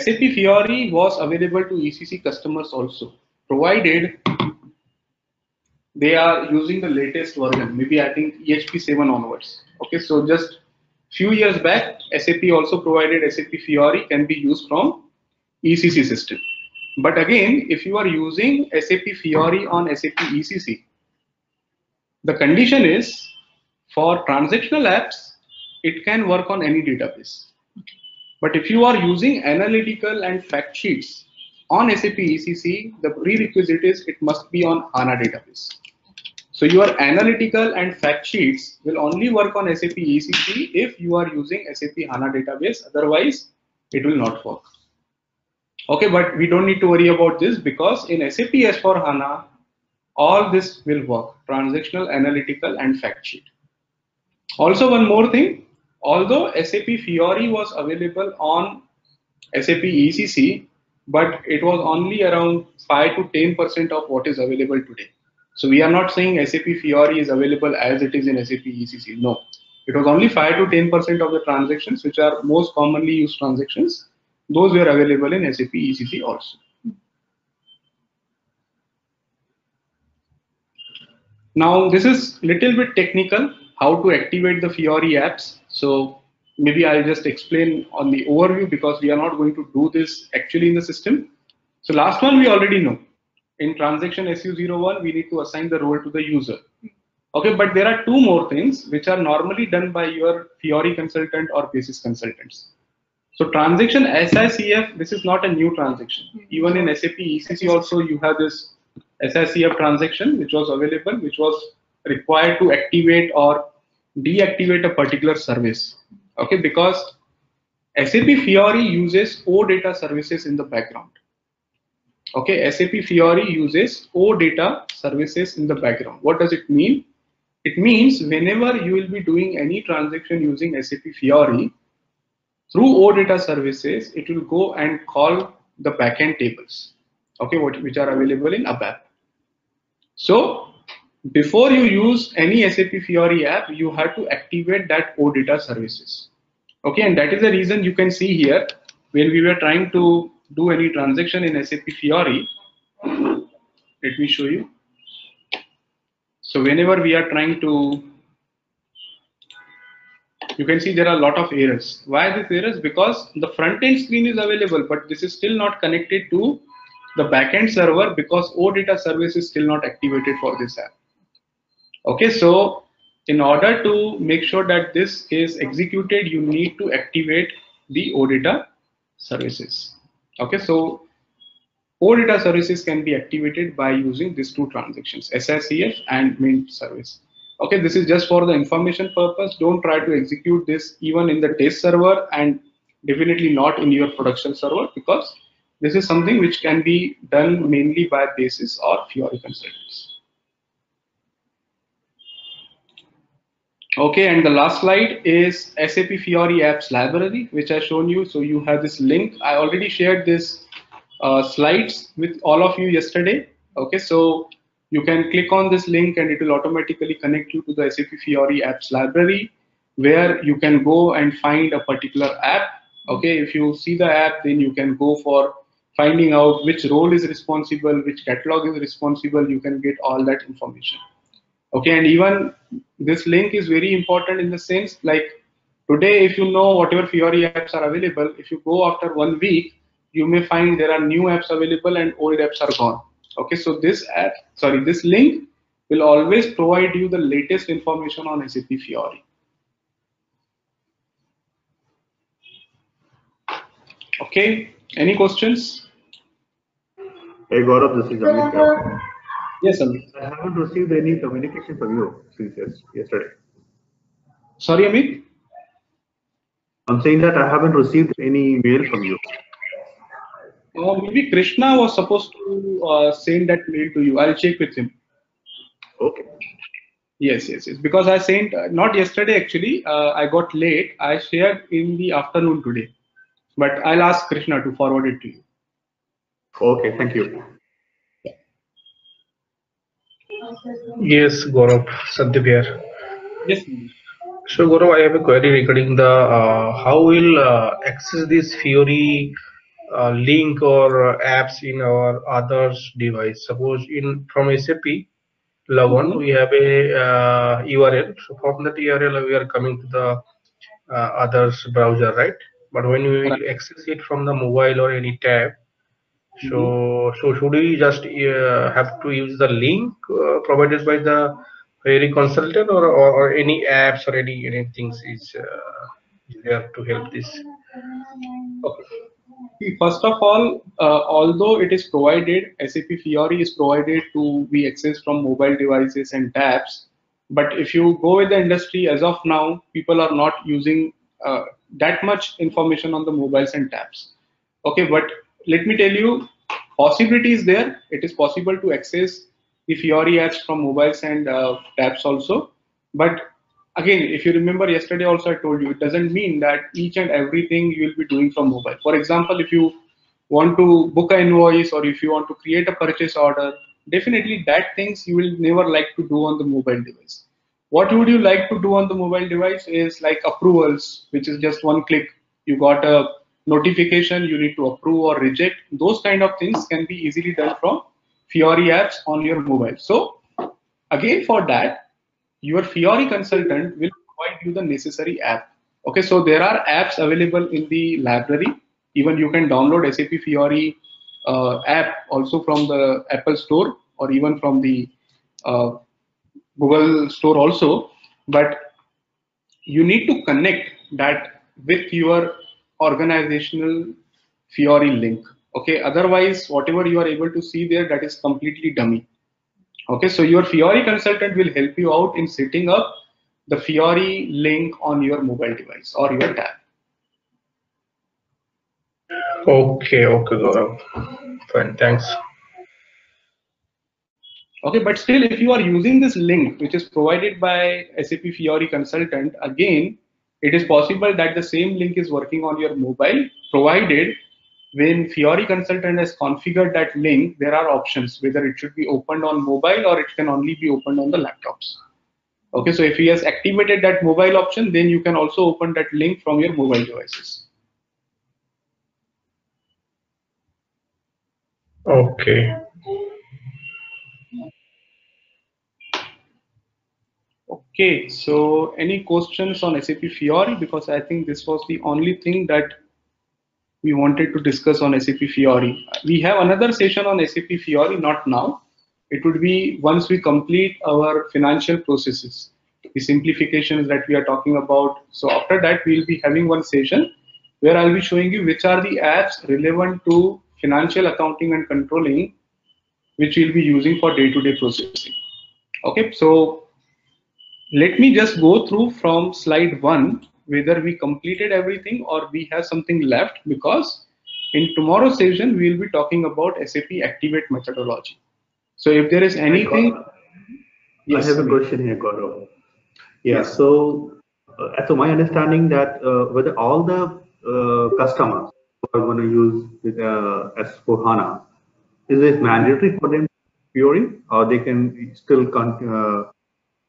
S A P Fiori was available to E C C customers also, provided they are using the latest version, maybe I think E H P seven onwards. Okay, so just few years back, S A P also provided S A P Fiori can be used from E C C system. But again, if you are using S A P Fiori on S A P E C C, the condition is for transactional apps, it can work on any database. But if you are using analytical and fact sheets on S A P E C C, the prerequisite is it must be on HANA database. So your analytical and fact sheets will only work on S A P E C C if you are using S A P HANA database, otherwise it will not work. Okay, but we don't need to worry about this because in S A P S four HANA, all this will work: transactional, analytical, and fact sheet. Also, one more thing: although S A P Fiori was available on S A P E C C, but it was only around five to ten percent of what is available today. So we are not saying S A P Fiori is available as it is in S A P E C C. No, it was only five to ten percent of the transactions, which are most commonly used transactions. Those were available in S A P E C C also. Now this is little bit technical, how to activate the Fiori apps. So maybe I'll just explain on the overview, because we are not going to do this actually in the system. So last one we already know. In transaction S U zero one, we need to assign the role to the user. Okay, but there are two more things which are normally done by your Fiori consultant or basis consultants. So transaction S I C F, this is not a new transaction. Even in S A P E C C also you have this S I C F transaction which was available, which was required to activate or deactivate a particular service. Okay, because S A P Fiori uses O-Data services in the background. Okay, S A P Fiori uses O-Data services in the background. What does it mean? It means whenever you will be doing any transaction using S A P Fiori, through O-Data services, it will go and call the backend tables, okay, what, which are available in ABAP. So before you use any S A P Fiori app, you have to activate that O-Data services, okay, and that is the reason you can see here when we were trying to do any transaction in S A P Fiori. Let me show you. So whenever we are trying to, you can see there are a lot of errors. Why are these errors? Because the front end screen is available, but this is still not connected to the backend server because O-Data service is still not activated for this app. Okay, so in order to make sure that this is executed, you need to activate the O-Data services. Okay, so O-Data services can be activated by using these two transactions, S I C F and main service. Okay, this is just for the information purpose. Don't try to execute this even in the test server, and definitely not in your production server, because this is something which can be done mainly by basis or Fiori consultants. Okay, and the last slide is S A P Fiori Apps Library, which I shown you. So you have this link. I already shared this uh, slides with all of you yesterday. Okay, so you can click on this link and it will automatically connect you to the S A P Fiori Apps Library, where you can go and find a particular app. Okay, if you see the app, then you can go for finding out which role is responsible, which catalog is responsible. You can get all that information. Okay, and even this link is very important in the sense, like today, if you know whatever Fiori apps are available, if you go after one week, you may find there are new apps available and old apps are gone. Okay, so this app, sorry, this link will always provide you the latest information on S A P Fiori. Okay, any questions? Hey Gaurav, this is Amit. Yes, Amit. I haven't received any communication from you since yesterday. Sorry, Amit. I'm saying that I haven't received any mail from you. Oh, maybe Krishna was supposed to uh, send that mail to you. I'll check with him. Okay. Yes, yes, yes. Because I sent uh, not yesterday actually. Uh, I got late. I shared in the afternoon today. But I'll ask Krishna to forward it to you. Okay, thank you. Yes, Gaurav, Sandeep here. Yes. So Gaurav, I have a query regarding the uh, how we'll uh, access this Fiori uh, link or apps in our others device. Suppose in from S A P log on, mm-hmm. we have a uh, U R L. So from that U R L, we are coming to the uh, others browser, right? But when we will access it from the mobile or any tab, so mm-hmm. so should we just uh, have to use the link uh, provided by the Fiori consultant, or, or or any apps or any anything is uh, there to help this? Okay. First of all, uh, although it is provided, S A P Fiori is provided to be accessed from mobile devices and tabs. But if you go with the industry as of now, people are not using Uh, that much information on the mobiles and tabs. Okay, but let me tell you, possibility is there. It is possible to access the Fiori apps from mobiles and uh, tabs also. But again, if you remember yesterday also I told you, it doesn't mean that each and everything you will be doing from mobile. For example, if you want to book an invoice or if you want to create a purchase order, definitely that things you will never like to do on the mobile device. What would you like to do on the mobile device is like approvals, which is just one click. You got a notification, you need to approve or reject. Those kind of things can be easily done from Fiori apps on your mobile. So again, for that, your Fiori consultant will provide you the necessary app. Okay, so there are apps available in the library. Even you can download S A P Fiori uh, app also from the Apple Store or even from the uh, Google Store also. But you need to connect that with your organizational Fiori link. Okay, otherwise whatever you are able to see there, that is completely dummy. Okay, so your Fiori consultant will help you out in setting up the Fiori link on your mobile device or your tab. Okay, okay, Gaurav. Fine, thanks. Okay, but still, if you are using this link which is provided by S A P Fiori consultant, again, it is possible that the same link is working on your mobile, provided when Fiori consultant has configured that link, there are options whether it should be opened on mobile or it can only be opened on the laptops. Okay, so if he has activated that mobile option, then you can also open that link from your mobile devices. Okay. Okay, so any questions on S A P Fiori? Because I think this was the only thing that we wanted to discuss on S A P Fiori. We have another session on S A P Fiori, not now. It would be once we complete our financial processes, the simplifications that we are talking about. So after that, we'll be having one session where I'll be showing you which are the apps relevant to financial accounting and controlling, which we'll be using for day-to-day processing. Okay, so let me just go through from slide one, whether we completed everything or we have something left, because in tomorrow's session, we'll be talking about S A P Activate methodology. So if there is anything. Yes, I have a question here, Gaurav. Yeah, yeah. So uh, so my understanding that uh, whether all the uh, customers are going to use with uh, S four HANA, is this mandatory for them Fiori, or they can still con uh,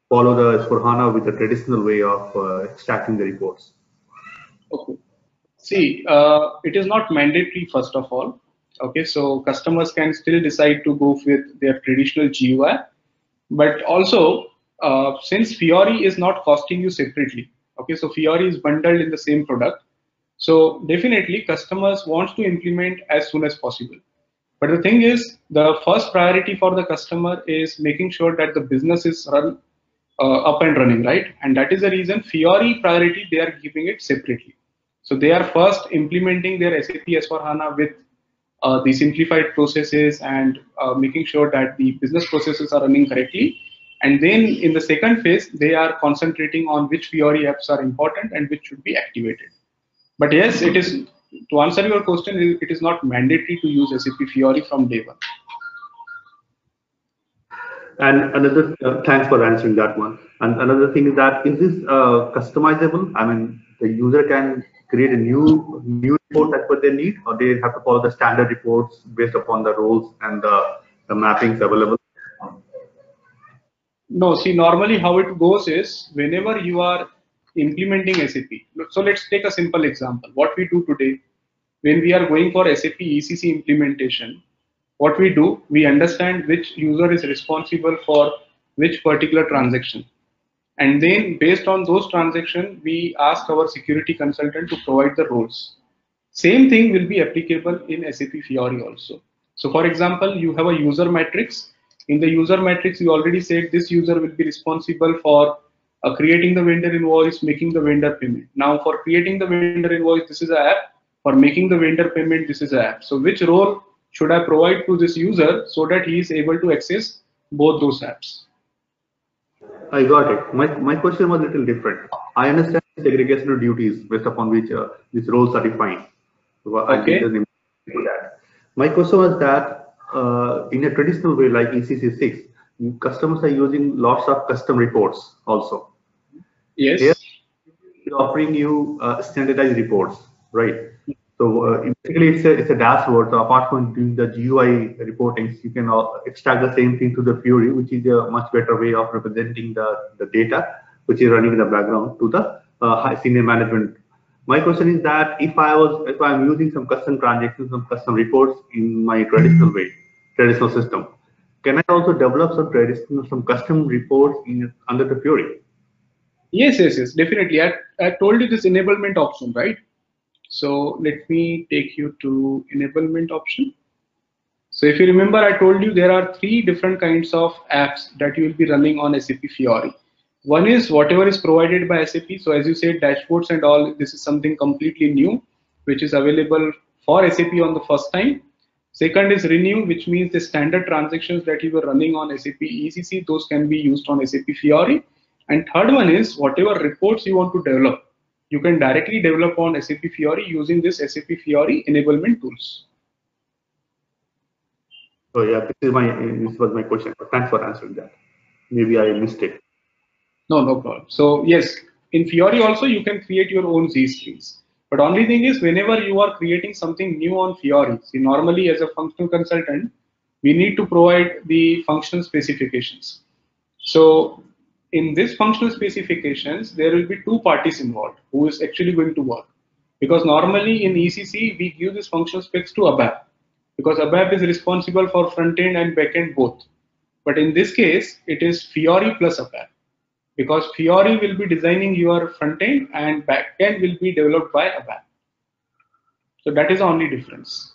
follow the S four HANA with the traditional way of uh, extracting the reports? Okay, see, uh, it is not mandatory, first of all. Okay, so customers can still decide to go with their traditional G U I, but also uh, since Fiori is not costing you separately, okay, so Fiori is bundled in the same product. So definitely customers want to implement as soon as possible. But the thing is, the first priority for the customer is making sure that the business is run uh, up and running, right? And that is the reason Fiori priority, they are giving it separately. So they are first implementing their S A P S four HANA with uh, the simplified processes and uh, making sure that the business processes are running correctly. And then in the second phase, they are concentrating on which Fiori apps are important and which should be activated. But yes, it is, to answer your question, it is not mandatory to use S A P Fiori from day one. And another, uh, thanks for answering that one. And another thing is that, is this uh, customizable? I mean, the user can create a new new report that's what they need, or they have to follow the standard reports based upon the roles and the, the mappings available? No, see, normally how it goes is, whenever you are implementing S A P. So let's take a simple example. What we do today, when we are going for S A P E C C implementation, what we do, we understand which user is responsible for which particular transaction. And then based on those transactions, we ask our security consultant to provide the roles. Same thing will be applicable in S A P Fiori also. So for example, you have a user matrix. In the user matrix, you already said this user will be responsible for Uh, creating the vendor invoice, making the vendor payment. Now for creating the vendor invoice, this is an app. For making the vendor payment, this is an app. So which role should I provide to this user so that he is able to access both those apps? I got it. My, my question was a little different. I understand the segregation of duties based upon which uh, these roles are defined. So okay. My question was that uh, in a traditional way like E C C six, customers are using lots of custom reports also. Yes. Here, offering you uh, standardized reports, right? So uh, basically, it's a it's a dashboard. So apart from doing the G U I reporting, you can all extract the same thing to the Fiori, which is a much better way of representing the the data, which is running in the background to the uh, high senior management. My question is that if I was if I am using some custom transactions, some custom reports in my traditional way, traditional system, can I also develop some traditional some custom reports in under the Fiori? Yes, yes, yes, definitely. I I told you this enablement option, right? So let me take you to enablement option. So if you remember, I told you there are three different kinds of apps that you will be running on S A P Fiori. One is whatever is provided by S A P. So as you said, dashboards and all, this is something completely new, which is available for S A P on the first time. Second is renew, which means the standard transactions that you were running on S A P E C C, those can be used on S A P Fiori. And third one is whatever reports you want to develop, you can directly develop on S A P Fiori using this S A P Fiori enablement tools. Oh yeah, this is my this was my question. Thanks for answering that. Maybe I missed it. No, no problem. So yes, in Fiori also you can create your own Z screens. But only thing is, whenever you are creating something new on Fiori, see normally as a functional consultant, we need to provide the functional specifications. So in this functional specifications, there will be two parties involved who is actually going to work, because normally in E C C we give this functional specs to ABAP, because ABAP is responsible for front end and back end both. But in this case, it is Fiori plus ABAP, because Fiori will be designing your front end and back end will be developed by ABAP. So that is the only difference.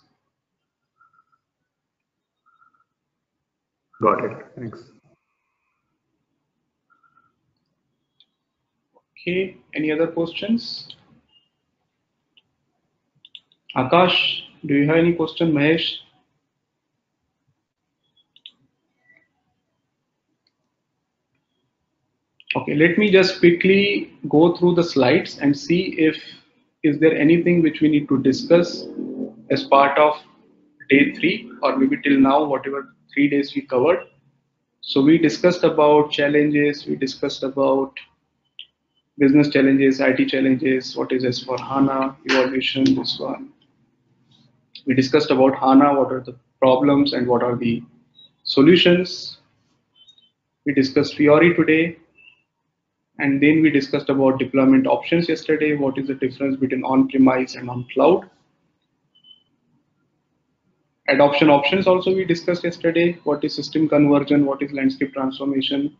Got it. Thanks. Okay, any other questions? Akash, do you have any question? Mahesh? Okay, let me just quickly go through the slides and see if is there anything which we need to discuss as part of day three, or maybe till now whatever three days we covered. So we discussed about challenges, we discussed about business challenges, I T challenges, what is S four HANA, evolution, this one. We discussed about HANA, what are the problems and what are the solutions. We discussed Fiori today. And then we discussed about deployment options yesterday, what is the difference between on-premise and on-cloud. Adoption options also we discussed yesterday, what is system conversion, what is landscape transformation.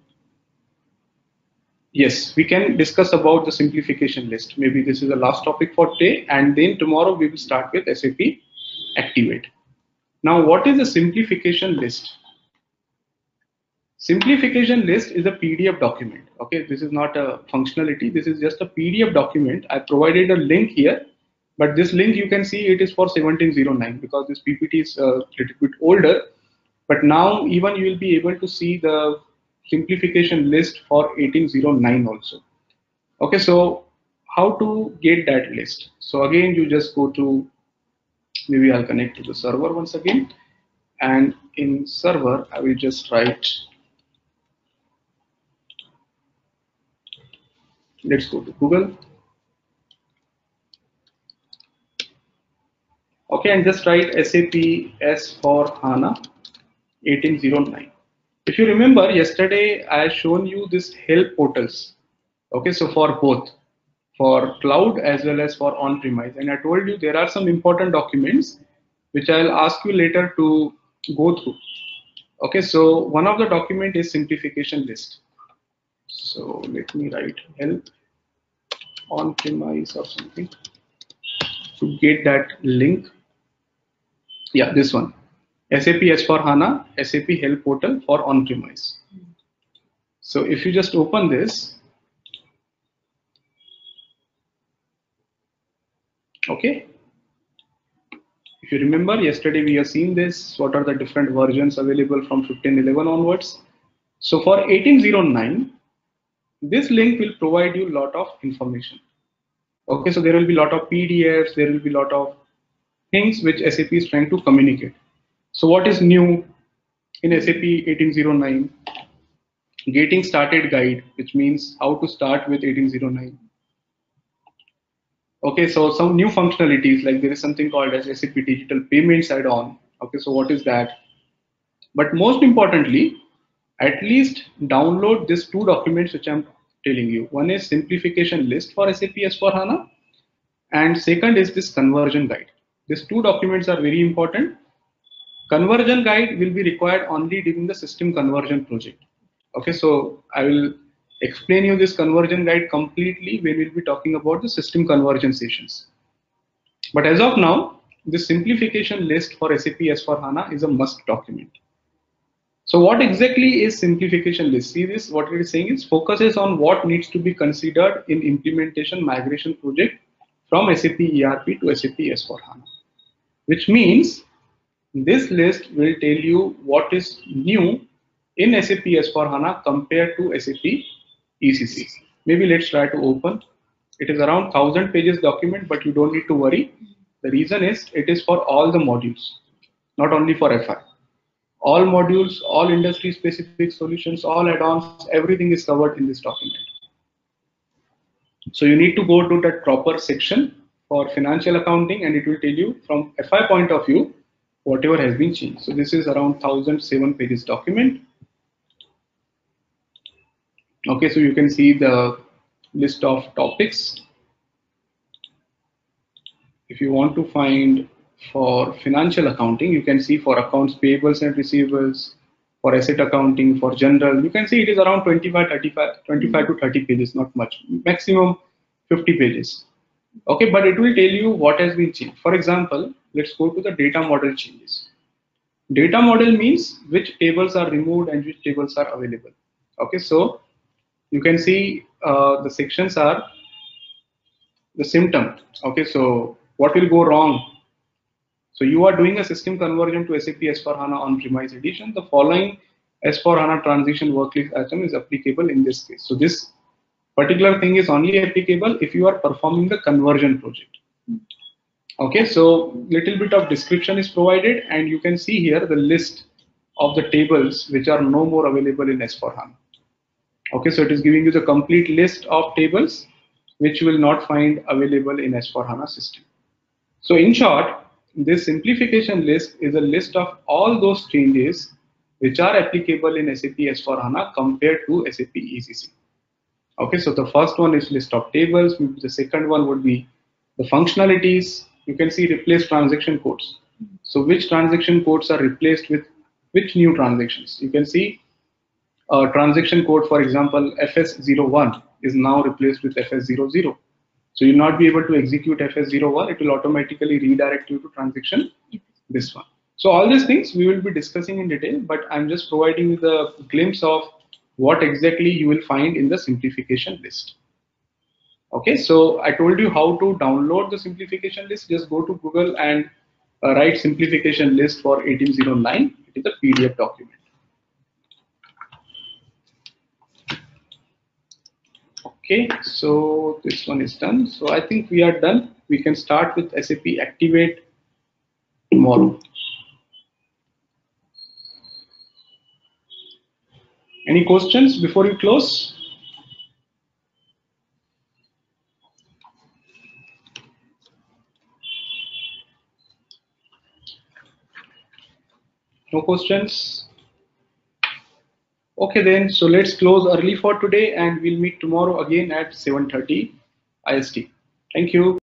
Yes, we can discuss about the simplification list. Maybe this is the last topic for today, and then tomorrow we will start with S A P Activate. Now, what is the simplification list? Simplification list is a P D F document. Okay, this is not a functionality. This is just a P D F document. I provided a link here, but this link you can see it is for seventeen oh nine, because this P P T is a little bit older. But now even you will be able to see the simplification list for eighteen oh nine also. Okay, so how to get that list? So again, you just go to, maybe I'll connect to the server once again, and in server I will just write, let's go to Google. Okay, and just write S A P S four HANA eighteen oh nine. If you remember, yesterday I shown you this help portals. Okay, so for both, for cloud as well as for on-premise, and I told you there are some important documents which I'll ask you later to go through. Okay, so one of the document is simplification list. So let me write help on-premise or something to get that link. Yeah, this one. S A P S four HANA, S A P Help Portal for on-premise. So if you just open this, okay. If you remember, yesterday we have seen this. What are the different versions available from fifteen eleven onwards? So for eighteen oh nine, this link will provide you a lot of information. Okay, so there will be a lot of P D Fs. There will be a lot of things which S A P is trying to communicate. So what is new? in S A P eighteen oh nine, getting started guide, which means how to start with eighteen oh nine. Okay, so some new functionalities, like there is something called as S A P Digital Payments add-on. Okay, so what is that? But most importantly, at least download these two documents which I'm telling you. One is simplification list for S A P S four HANA, and second is this conversion guide. These two documents are very important. Conversion guide will be required only during the system conversion project. Okay, so I will explain you this conversion guide completely when we'll be talking about the system conversion sessions. But as of now, the simplification list for S A P S four HANA is a must document. So what exactly is simplification list? See this, what it is saying is focuses on what needs to be considered in implementation migration project from S A P E R P to S A P S four HANA, which means this list will tell you what is new in S A P S four HANA compared to S A P E C C. Maybe let's try to open. It is around one thousand pages document, but you don't need to worry. The reason is it is for all the modules, not only for F I. All modules, all industry specific solutions, all add-ons, everything is covered in this document. So you need to go to that proper section for financial accounting, and it will tell you from F I point of view whatever has been changed. So this is around one thousand seven pages document. Okay, so you can see the list of topics. If you want to find for financial accounting, you can see for accounts payables and receivables, for asset accounting, for general, you can see it is around twenty-five to thirty pages, not much, maximum fifty pages. Okay, but it will tell you what has been changed. For example, let's go to the data model changes. Data model means which tables are removed and which tables are available. Okay, so you can see uh, the sections are the symptom. Okay, so what will go wrong? So you are doing a system conversion to S A P S four HANA on-premise edition. The following S four HANA transition worklist item is applicable in this case. So this particular thing is only applicable if you are performing the conversion project. Okay, so little bit of description is provided, and you can see here the list of the tables which are no more available in S four HANA. Okay, so it is giving you the complete list of tables which you will not find available in S four HANA system. So in short, this simplification list is a list of all those changes which are applicable in S A P S four HANA compared to S A P E C C. Okay, so the first one is list of tables. The second one would be the functionalities. You can see replace transaction codes. So which transaction codes are replaced with which new transactions? You can see a transaction code, for example, F S zero one is now replaced with F S zero zero. So you'll not be able to execute F S zero one, it will automatically redirect you to transaction this one. So all these things we will be discussing in detail, but I'm just providing you the glimpse of what exactly you will find in the simplification list. Okay, so I told you how to download the simplification list. Just go to Google and uh, write simplification list for eighteen oh nine. It is a P D F document. Okay, so this one is done. So I think we are done. We can start with S A P Activate tomorrow. Any questions before you close? No questions? Okay then, so let's close early for today, and we'll meet tomorrow again at seven thirty I S T. Thank you.